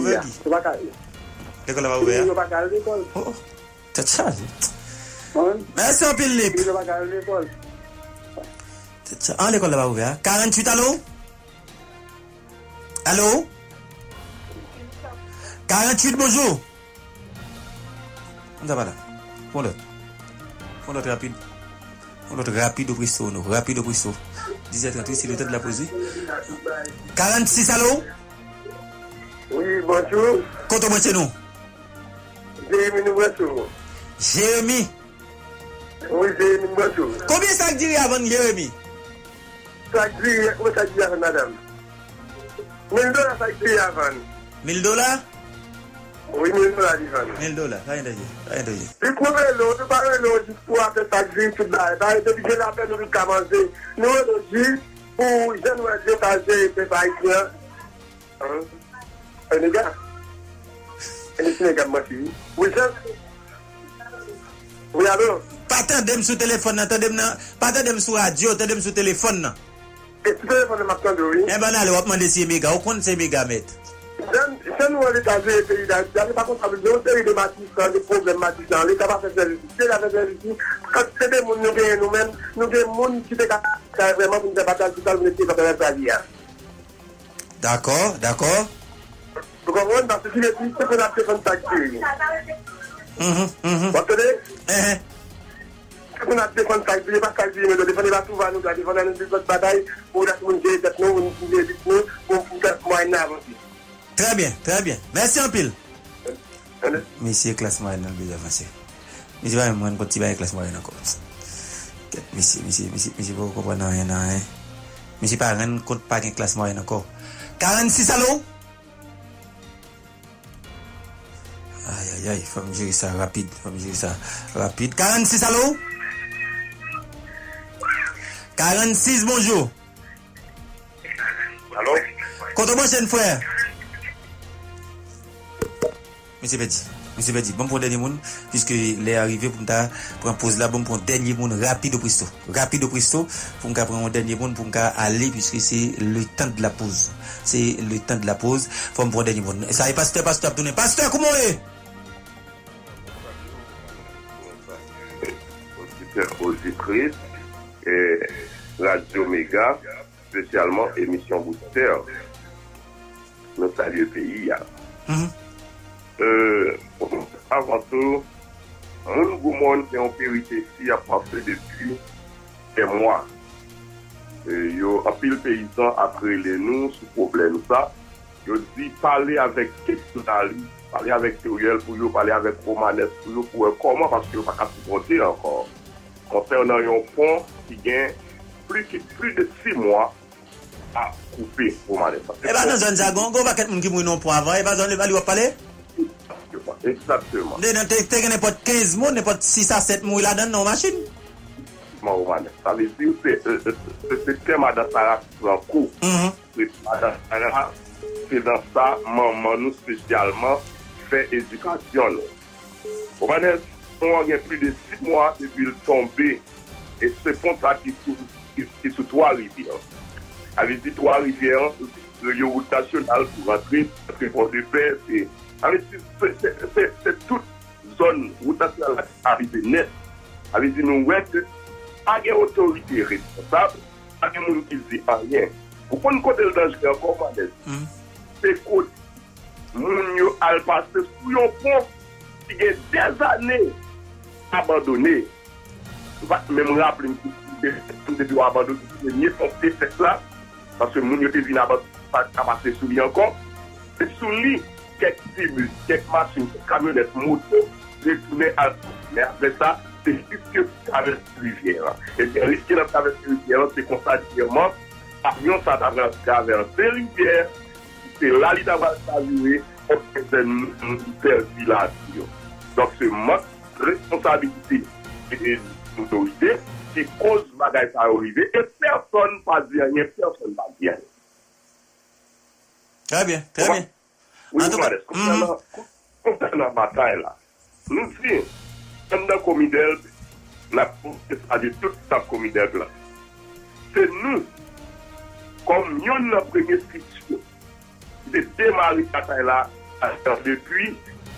L'école va ouvert. On va garder l'école. Oh, qu'est-ce que ça? Merci un peu les. On va garder l'école. Ah, l'école va ouvert. 48, allô? Allô? 48, bonjour. On va là. On l'autre rapide au Bristol. 17h38, c'est le temps de la poser. 46, allô? Oui, bonjour. Comptez moi chez nous. Jérémy, bonjour. Jérémy? Oui, Jérémy, bonjour. Combien ça dirait avant Jérémy? Ça dirait avant, madame. $1000 ça dirait avant. $1000? Oui, $1000, Ivan. $1000, rien de dire. Tu couvres l'eau, tu parles l'eau, tu pourras faire ta grille, tu l'as. Tu es obligé de la faire, nous commencer. Nous, on dit, pour les jeunes, les étagers, les Haïtiens. Les gars. Les gars, moi, tu. Oui, ça. Oui, alors. Pas tant de sous téléphone, pas tant de sous radio, tant de sous téléphone. Et tu téléphones maintenant, oui. Eh ben, allez, on va demander si méga, on compte ces méga mètres. C'est nous, les états et pays d'Haïti, par contre, avec une série de matins, de problématiques dans l'État, va faire service. C'est la faire ici. Quand c'est des gens, nous gagnons nous-mêmes, nous gagnons nous qui sont vraiment pour nous battre tout à l'heure, nous faire la vie. D'accord. Vous comprenez? Parce que si les pistes, c'est qu'on a fait comme ça. Vous comprenez? On a des contacts, il n'y a pas de calcul, mais le téléphone va tout va nous garder, on a une petite bataille pour la semaine, nous, pour faire moyen avant. Très bien. Merci en pile. Monsieur classe moyenne dans le budget avancé. Monsieur va me continuer avec classe moyenne encore. Monsieur vous comprenez rien. Monsieur pas rien compte pas avec classe moyenne encore. 46 allô. Aïe, faut me gérer ça rapide. 46 allô. 46 bonjour. Allô. Contre moi jeune frère. Monsieur Petit, bon pour le dernier monde, puisque il est arrivé pour me poser là, bon pour le dernier monde, rapide au Pristo, pour me prendre le dernier monde, pour me aller, puisque c'est le temps de la pause. Faut me prendre le dernier monde. Ça y est, pasteur, abdonné. Pasteur, comment est? Auditrice, et Radio Méga, spécialement émission Booster, nous saluons le pays. Avant tout, mon gourmand est en périté ici à passer depuis des mois. Il y a un pile paysan après les nous sous problème ça. Je dis parler avec Kétonali, parler avec Théoriel pour vous, parler avec Romanes pour vous, pour comment parce que vous ne pouvez pas supporter encore. Concernant un fonds qui gagne plus de 6 mois. À couper Romanes. Eh bien, dans un jargon, vous ne pouvez pas qui mouille non pour avant, et bien, vous ne pouvez pas parler. Exactement. Tu n'as pas 15 mois, n'as pas 6 à 7 mois là-dedans dans la machine. Mon Romanes, ça veut dire que c'est tellement dans Sarah qui en cours. C'est dans ça, maman, nous spécialement, fait éducation. Romanes, on a plus de 6 mois depuis le tomber. Et c'est pour ça qu'il est sous trois rivières. Avec les trois rivières, le route national pour rentrer, parce que pour le faire, c'est. C'est toute zone route nationale arrivée net. Avec nous, ouais, pas une autorité responsable, pas de monde qui dit rien. Vous pouvez nous compter le danger encore, madame. C'est quoi? Nous allons passer sur un pont qui est des années abandonné. Je ne vais même rappeler que nous avons abandonné le premier porté cette là, parce que nous ne devons pas passer sous lui encore. C'est sous lui. Quelques tribus, quelques machines, camionnettes, motos, retourner à tout. Mais après ça, c'est risqué de traverser la rivière. Et bien, risqué de traverser la rivière, c'est qu'on s'est dit vraiment, avion, ça traverse la rivière, c'est là qu'il va s'arriver, on peut faire village. Donc, c'est ma responsabilité et l'autorité qui cause la bagaille à arriver. Et personne ne va dire rien, personne ne va dire rien. Très bien. Oui, Maurice, concernant la bataille là, nous disons, dans le comité, la police a de tout le comité. C'est nous, comme nous, la première structure, de démarrer la bataille là, depuis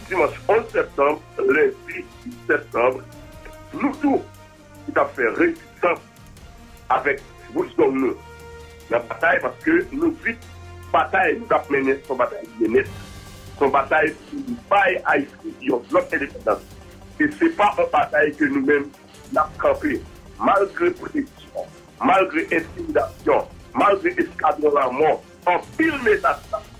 dimanche 11 septembre, le 10 septembre, nous tous, qui avons fait résistance avec vous, nous, la bataille, parce que nous, vite, bataille, nous avons mené son bataille bien son bataille qui baille à l'exclusion de notre indépendance. Et ce n'est pas une bataille que nous-mêmes n'avons campé, malgré protection, malgré intimidation, malgré escadron à mort, en pile métal,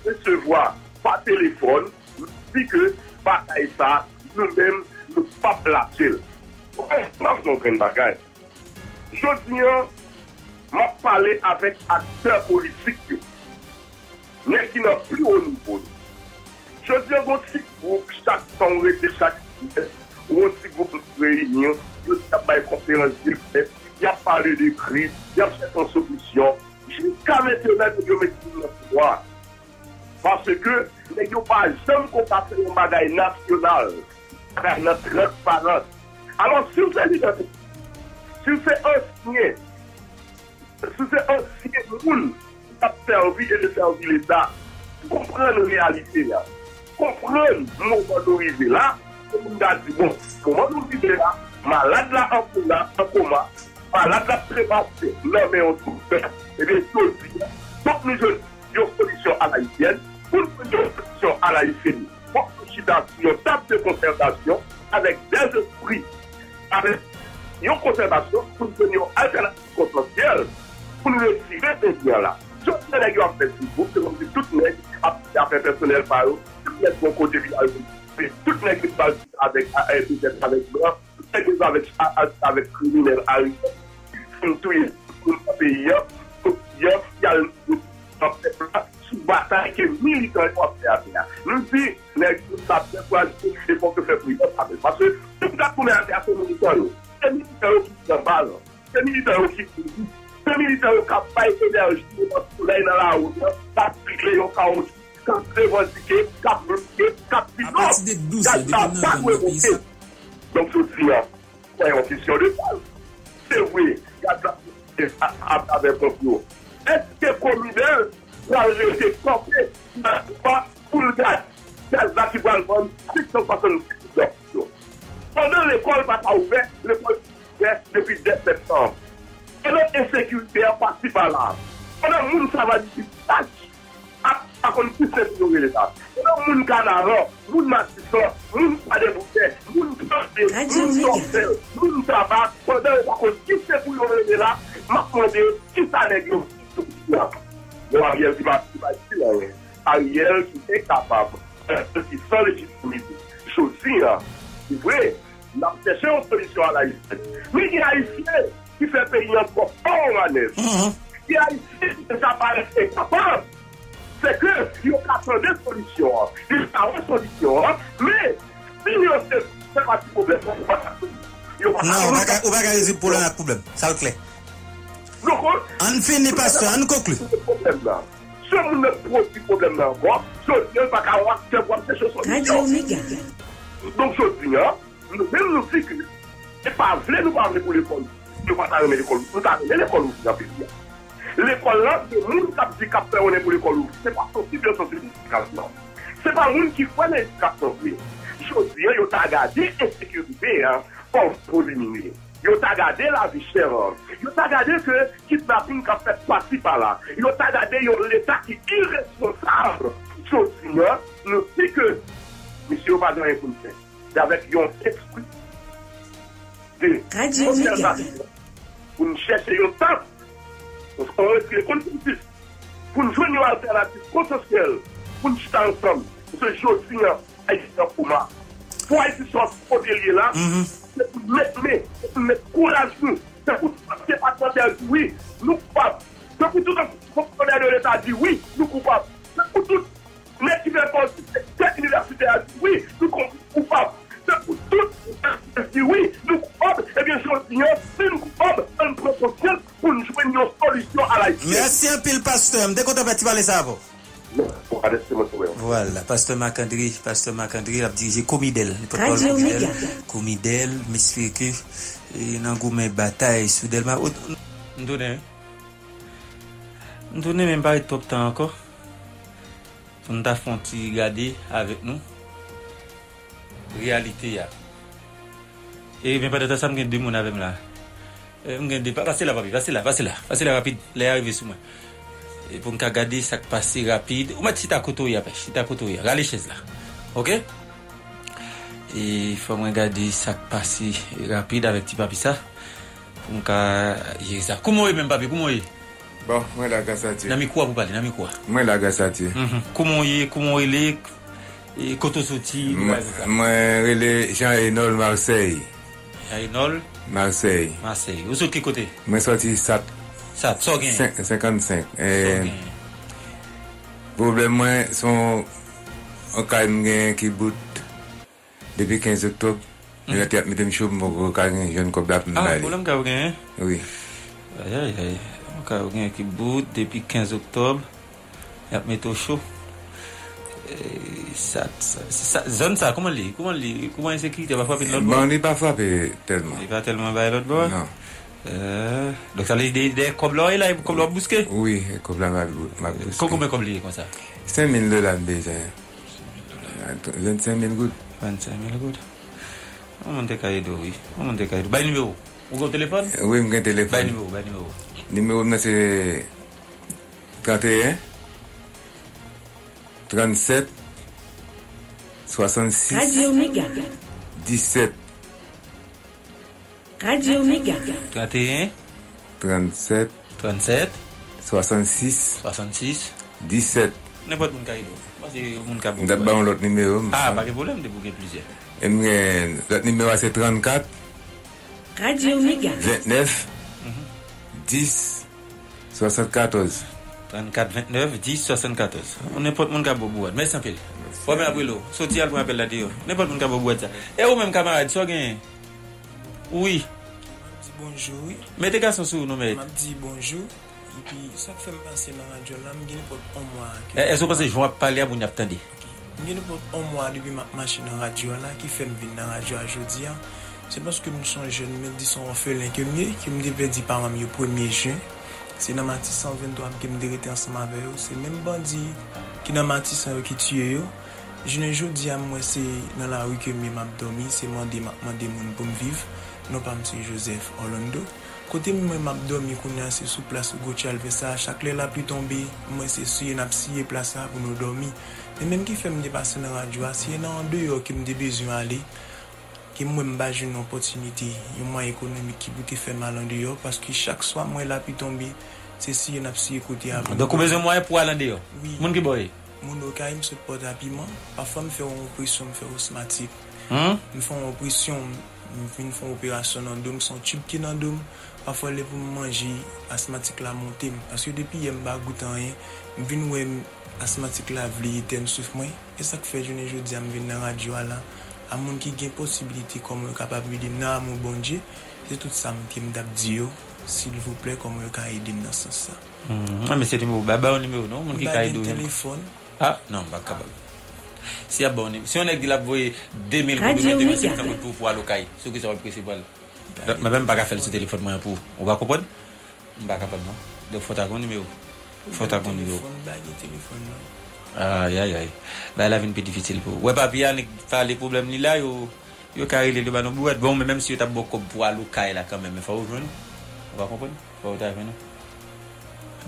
recevoir par téléphone, nous dit que bataille ça, nous-mêmes, nous ne sommes pas placés. On se dans une bataille. Je dis, m'a parlé avec acteurs politiques, mais qui n'ont plus au niveau. Je dis à votre groupe, chaque temps, chaque groupe de réunion, il y a une conférence, il y a parlé de crise, il y a une solution. Jusqu'à maintenant, je me dis pouvoir. Parce que, les gens ne jamais combattre les bagailles nationales, notre transparence. Alors, si vous avez si c'est ancien, si c'est ancien monde qui a servi et de servir l'État, comprendre la réalité là, comprendre le moment d'arriver là, on a dit bon, comment nous vivons là, malade là en coma, malade là prématuré, non mais on trouve ça, et bien aujourd'hui, donc nous avons une solution à l'haïtienne, pour une solution à l'haïtienne, pour une table de concertation avec des esprits, avec une concertation pour devenir alternative consensuelle, pour nous retirer ces biens là. Je suis un exemple de Facebook, c'est comme si tout le monde a fait affaires personnelles par eux, tout le monde a côté village, tout le monde a avec moi, tout le monde avec criminels arrivés, tout le monde a payé, tout le monde a fait sous bataille que militaire ont fait. Nous disons, nous avons fait quoi, c'est pour que faire plus de travail. Parce que tout ça, pour les affaires militaires, c'est militaire qui se balance, c'est militaire qui se balance. Les militaires qui n'ont pas d'énergie, qui ont soleil dans la route, qui ont chaos, qui ont revendiqué, qui ont bloqué, qui ont bloqué. Donc, ceci, c'est une question de base. C'est vrai, il y a avec nous. Est-ce que le communal va rester campé pour le gaz? Celle-là qui va le vendre, c'est une façon de faire. Pendant l'école va pas ouverte, l'école est ouverte depuis 10 septembre. Et notre insécurité est partie par là. On a moun ça va dire tac. À qu'on puisse ignorer l'État. On a moun canara, moun matissant, moun pas de bouteille, moun planté, moun sorcier, moun tabac. Pendant qu'on puisse pour y là, m'a demandé qui ça néglige tout ça. Bon, Ariel qui va tirer. Ariel qui est capable, qui sans légitimité. Chose là, c'est vrai, la chercher une solution à la Haïti. Mais qui Haïti qui fait payer encore en manœuvre, qui a ici des appareils capables, c'est que il y a des solutions, il y a une solution, mais si nous ne faisons pas de problème, on ne va pas résoudre le problème, ça va être clair. On ne finit pas ça, on conclut. Si on ne pose pas de problème encore, je ne vais pas avoir de problème. Donc je dis, nous même nous dit que c'est pas vrai, nous parler pour les problèmes. Nous avons l'école ouverte dans le pays. L'école là, c'est le monde qui a dit qu'on est pour l'école ouverte. Ce n'est pas possible de sortir de l'éducation. Ce n'est pas le monde qui fait l'éducation. Je veux dire, il a gardé l'insécurité pour diminuer. Il a gardé la vie chère. Il a gardé que le kidnapping qui a fait passer par là. Il a gardé l'État qui est irresponsable. Je veux dire, nous dit que M. Obadon est pour le avec un esprit. Pour nous chercher un temps, parce qu'on est les consensus, pour nous jouer une alternative consensuelle, pour nous chuter ensemble, pour ce jour de Haïti pour moi. Pour Haïti sortir de là, c'est pour mettre main, c'est pour mettre courage nous, c'est pour passer par terre, oui, nous coupables. C'est pour tout le fonctionnaire de l'État dit oui, nous coupables. C'est pour tout le mec qui fait partie de cette université a dit oui, nous coupables. C'est pour tout le monde dit oui, nous coupables, et bien sûr, si nous coupables, on prend conscience pour nous jouer une solution à la vie. Merci un pile, pasteur. Dès qu'on a bâti, va les savoir. Voilà, pasteur Marc-André a dirigé Comidel. Radio Méga. Comidel, monsieur que Nangoumé bataille soudainement. Nous donnons même pas top temps encore. Pour nous affronter, regarder avec nous. Réalité là. Et même pas de temps, ça me gagne deux monde avec moi là. Passez là rapide, les arrivés sous moi. Et pour nous garder ça passe rapide. Ou mettre si ta couteau y a, regardez chez là. OK? Et faut regarder ça passe rapide avec petit papi ça. Pour nous y ça. Comment est même papi? Bon, moi la grâce à Dieu. N'ami quoi pour parler? Moi la grâce à Dieu. Comment il est? Et Koto Souti, moi relais Jean-Enol Marseille. Marseille. Vous êtes qui côté? Moi sorti Sat 55. Problème moi sont en cagne qui bout depuis 15 octobre. Il a été mis en chaume pour cagne jeune comme d'hab. Ah, problème qu'a gagne? Oui. Aïe. Cagne qui bout depuis 15 octobre. Il a mis au chaud. Ça zone ça comment insécurité va frapper l'autre bord. On n'est pas frappé tellement. Il va tellement vers l'autre bord. Non. Donc ça les des cobleurs là, cobleurs bousqués. Oui, cobleurs m'a bousqué. Comment compliqué comme ça? $5,000 déjà. $25,000. On monte caïdo. Ba numéro. Ou téléphone? Oui, mon téléphone. Ba numéro. Numéro là c'est 31 37 66 Radio Méga 17 Radio Méga 31 37 66 17 n'importe mon caïdo parce que mon caïdo d'abord l'autre numéro pas de problème de bouquer plusieurs et l'autre numéro c'est 34 Radio Méga 29 10 74 34 29 10 74. On n'importe mon cabo bois. Merci un peu. Faut me appeler l'eau. Sorti à pour appeler la dio. N'importe mon cabo bois ça. Et vous même camarade, soit gain. Oui. Bonjour. Mettez garçon sur nous mettre. M'a dit bonjour. Et puis ça fait me penser dans radio là, me gagne pour un mois. Est-ce que vous pensez je vais parler à vous n'attendez. Me gagne pour un mois depuis ma machine en radio là qui fait me venir dans radio aujourd'hui. C'est parce que nous sommes jeunes, me dit son orphelin que mieux qui me dit par mieux 1er juin. C'est dans Matis 123 qui me dérité ensemble avec eux. C'est même bandit qui dans Matis qui tue eux. Je ne joue à moi c'est dans la rue que m'a dormi, c'est moi demandé mon pour me vivre. Non pas monsieur Joseph Orlando. Côté moi m'a dormi connait c'est sous place Gochal Versa, chaque là plus tombé, moi c'est sur n'a psier place pour nous dormir. Et même qui fait me dépasser dans radio, c'est dans dehors qui me besoin aller. Et moi me bats une opportunité, un moyen économique qui peut te faire mal en dehors parce que chaque soir moi là puis tomber, c'est si on a psy écouter avant. Donc besoin moyen pour aller en dehors. Oui. Mon qui boy. Mon local me supporte rapidement, parfois me fait une opération, me fait osmatique. Me font une opération, me font opération dans dôme, son tube qui dans dôme, parfois les pour manger, asthmatique la monter parce que depuis me pas goûter rien, me vinn ouais asthmatique la vli thème souffre moi et ça fait journée jeudi me vinn dans radio là. À mon qui gagne possibilité comme capable de na mon bon Dieu c'est tout ça qui me dit s'il vous plaît comme on aider dans ce sens ça. Ah mais c'est numéro baba on numéro non mon qui aider téléphone. Ah non pas capable. Si abonné si on est de la voyer 2000 pour pouvoir local ce qui ça va principal. Même pas faire ce téléphone moi pour on va comprendre pas capable non donc faut ta numéro téléphone là. Aïe. Bah, la vie n'est pas difficile pour vous. Ouais, papi, il y a des problèmes là, il y a carré les deux ballons. Bon, mais même si tu as beaucoup de poids, il y a quand même, il faut vous joindre. Vous comprenez? Faut vous joindre.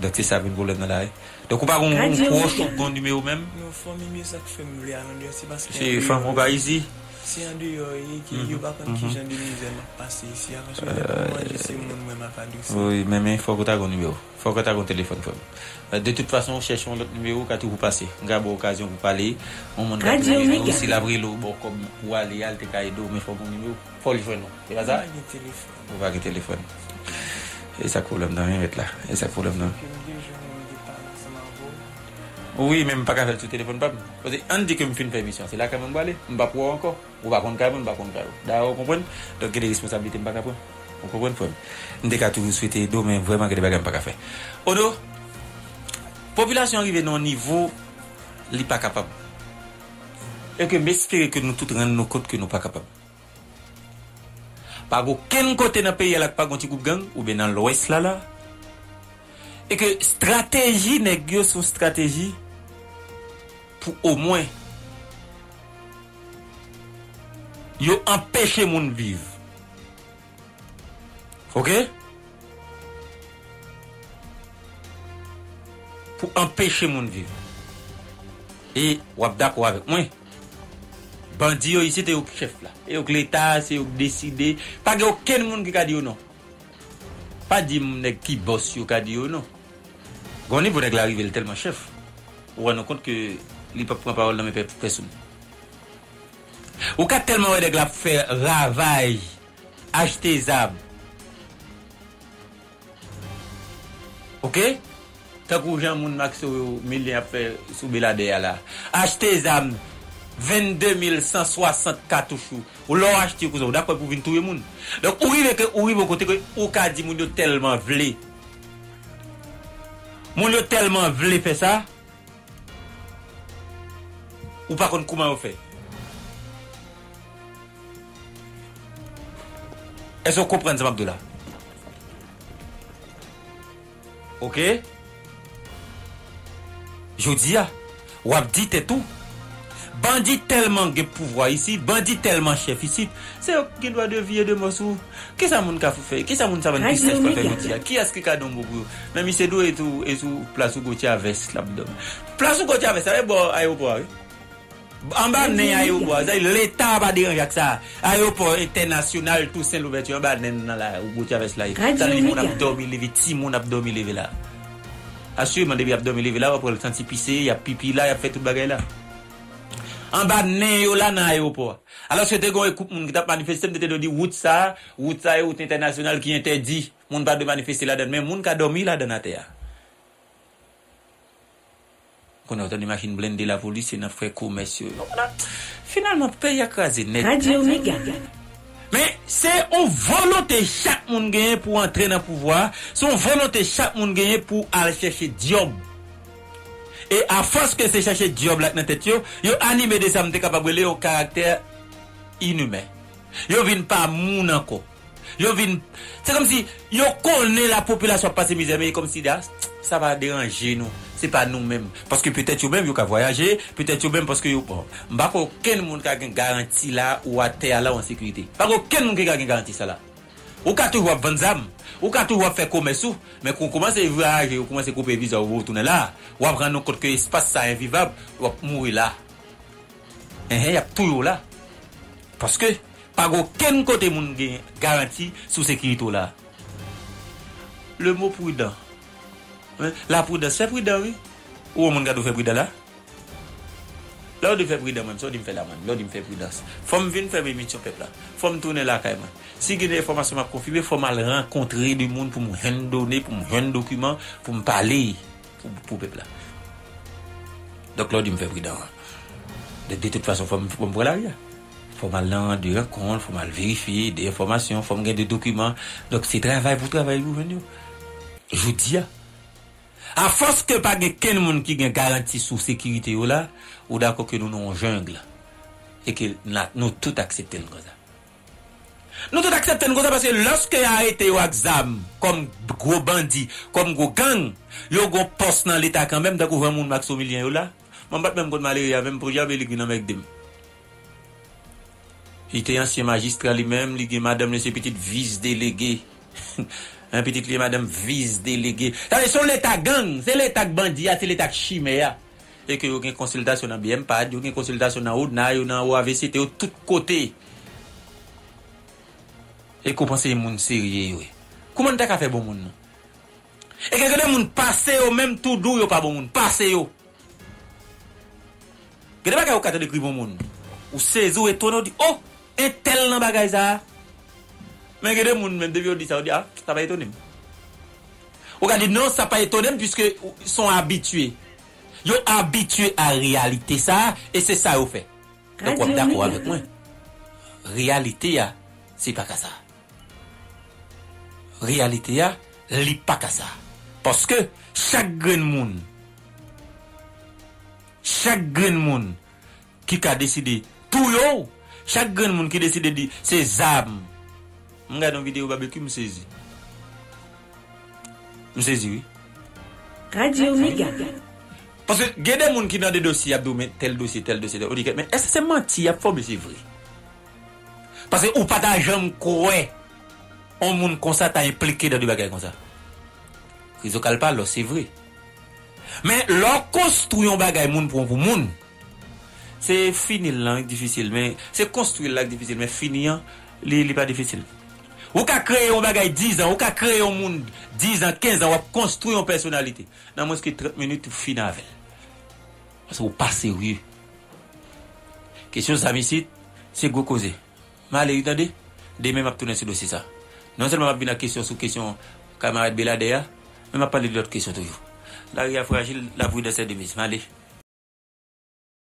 Donc, c'est ça, le problème dans la vie. Donc, on va avoir un proche, un bon numéro même. Nos familles, mieux ça qui fait me dire, c'est parce que. C'est femme, on va ici. C'est un deux, il y a pas de gens de misère à passer ici. Moi, je sais, moi, ma famille. Oui, mais il faut que tu aies un numéro. Il faut que tu aies un téléphone. De toute façon, cherchons l'autre numéro quand vous passez. On a une occasion pour parler. On a aussi l'avril, bon, comme pour aller à l'Altecaïdo, mais il faut que le numéro. Il faut le faire. C'est pas ça? Il faut que le téléphone. Et ça, problème dans rien avec là. Et ça, problème dans. Oui, même pas qu'à faire le téléphone. Parce qu'on dit que je fais une permission. C'est là que je vais aller. Je ne vais pas pouvoir encore. On va prendre carbone, on va prendre carbone. D'accord, vous comprenez? Donc, il y a des responsabilités, je ne vais pas prendre. Vous comprenez? Je ne vais pas toujours souhaiter d'eau, mais vraiment, je ne vais pas faire. Odo, population arrivée dans un niveau, elle n'est pas capable. Et que m'espérer que nous tous rendons nos compte que nous ne sommes pas capables. Pas aucun côté dans le pays, il n'y a pas de groupe gang, ou bien dans l'ouest là. Et que stratégie n'est-ce son stratégie pour au moins empêcher les gens de vivre. Ok? Pour empêcher les gens de vivre. Et vous êtes d'accord avec moi? Bandi yo ici, c'est le chef là. Et l'État, c'est le décidé. Pas aucun monde qui a dit non. Pas de monde qui bosse qui a dit non. Quand on est pour arriver tellement chef, on rend compte que il peut prendre parole dans mes personnes. Ou qu'a tellement de la faire ravage, acheter des armes. Ok? T'as coupé un monde max au million à faire sous Beladea là. Acheter des armes. 22 164 touchou. Ou l'on acheté ou d'accord pour venir tout le monde. Donc, ou il est que ou il est côté que ou qu'a dit moun yo tellement vle. Moun yo tellement vle fait ça. Ou pas contre comment on fait. Est-ce qu'on comprend ça, Abdoula? Ok? Je dis, ou abdi t'es tout. Bandit tellement de pouvoir ici, bandit tellement chef ici, c'est qui doit devier de Mossou. Qui ça moun ka fait? Qui ça moun Savanne Pistache ka fait? Qui est-ce qui ka don bougou? Même c'est d'où et tout place où Gauthier Vest l'abdom. Place où Gauthier Vest, ça va bon aéroport. En bas n'est aéroport, l'État va déranger avec ça. Aéroport international tout Saint l'ouverture en bas n'est dans la Gauthier Vest là. Ça les mon abdomen levé, ti mon abdomen levé là. Assurément depuis abdomen levé là, on peut le sentir pisser, il y a pipi là, il y a fait tout bagay là. En bas né yo là dans l'aéroport. Alors que des gens écoutent moun qui t'a manifesté, m'était de dire route ça route internationale qui interdit moun pas de manifester là-dedans, mais moun ka dormi là dans la terre. Qu'on a entendu machine blindée la police et n'a fait commerce. Finalement pays écrasé net. Radio Méga. Mais c'est on volonté chaque moun gagne pour entrer dans le pouvoir, c'est on volonté chaque moun gagne pour aller chercher job. Et à force que c'est chercher job là dans tête yo, yo animé de ça m'était capable le caractère inhumain. Yo vinn pas moun encore. Yo vinn c'est comme si yo connaît la population passer misère mais comme si ça va déranger nous. C'est pas nous-mêmes parce que peut-être yo même yo ka voyager, peut-être yo même parce que yo bon. M'pa aucun monde ka garanti là ou à terre là en sécurité. Pas aucun monde qui ka garanti ça là. Ou ka tou va vendre zam, ou ka tou va faire commerce ou, mais qu'on commence à voyager, ou commence à couper visa ou retourner là, ou à prendre compte que l'espace ça invivable, ou à mourir là. Il y a tout là. Parce que, pas aucun côté moun garanti sous sécurité là. Le mot prudent. La prudence, c'est prudent, oui. Ou moun ka dou faire prudent là? Là, on fait prudence, même ça, on fait la manne, là, on fait prudence. Faut me venir faire émission peuple là. Faut me tourner là, quand même. Si j'ai des informations à confirmer, faut mal rencontrer du monde pour me donner, pour me rendre document, pour me parler, pour peuple là. Donc, là, on fait prudence. De toute façon, faut me voir là, faut mal rendre rencontre, faut mal vérifier des informations, faut me gagner des documents. Donc, c'est travail pour travail, vous venez. Je vous dis, à force que pas quelqu'un monde qui garantit sous sécurité là, ou d'accord que nous sommes en jungle et que nous tout acceptons comme ça. Nous tout acceptons comme ça parce que lorsque y a été au exam comme gros bandit, comme gros gang, yo gon poste dans l'état quand même d'accord vraiment Maximilien là, mon bat même contre malaria même pour j'avais les dans avec dem. Il était ancien magistrat lui-même, il madame les petite vice déléguée. Un petit clé, madame, vice délégué. C'est l'état gang, c'est l'état bandit, c'est l'état chimère. Et que vous avez une consultation dans BMPAD, vous avez une consultation dans ODNA, vous avez une OAVC, de tous côtés. Et que vous pensez que vous êtes sérieux. Comment vous avez fait bon monde? Et que vous avez passé au même tout doux, vous n'avez pas bon monde. Passez au. Vous n'avez pas qu'à décrire bon monde. Ou c'est où étonnant, vous dites, oh, un tel dans bagage ça. Mais que des gens, même depuis aujourd'hui, ça va dire, ça va étonner. On va dire, non, ça va pas étonner, puisque ils sont habitués. Ils sont habitués à la réalité, ça, et c'est ça qu'ils fait. Donc, on est d'accord avec moi. Réalité, c'est pas ça. Réalité, c'est pas ça. Parce que chaque grand monde qui a décidé tout yo, chaque grand monde qui décide de dire c'est ZAM. Je regarde une vidéo barbecue, je me saisis. Je me saisis, oui. Radio Méga. Parce que il y a des gens qui dans des dossiers, tel dossier. Mais est-ce que c'est menti, il y a faux, mais c'est vrai. Parce que ou pas ta jambe croit, on moun comme ça t'a impliqué dans des bagages comme ça. Ils ont calpa, là, c'est vrai. Mais leur construire un bagage moun pour moun, c'est fini là difficile, mais c'est construire là difficile, mais finir il pas difficile. Ou ka créer un bagage 10 ans, ou ka créer un monde 10 ans, 15 ans, ou construire une personnalité. Dans moins que 30 minutes fin avec. Parce que vous pas sérieux. Question ça ici, c'est gros causer. Mais allez, attendez, demain m'a tourner ce dossier ça. Non seulement m'a venir question sur question camarade Beladea, mais m'a parler d'autres questions toujours. La vie fragile, la vie de cette demise. Allez.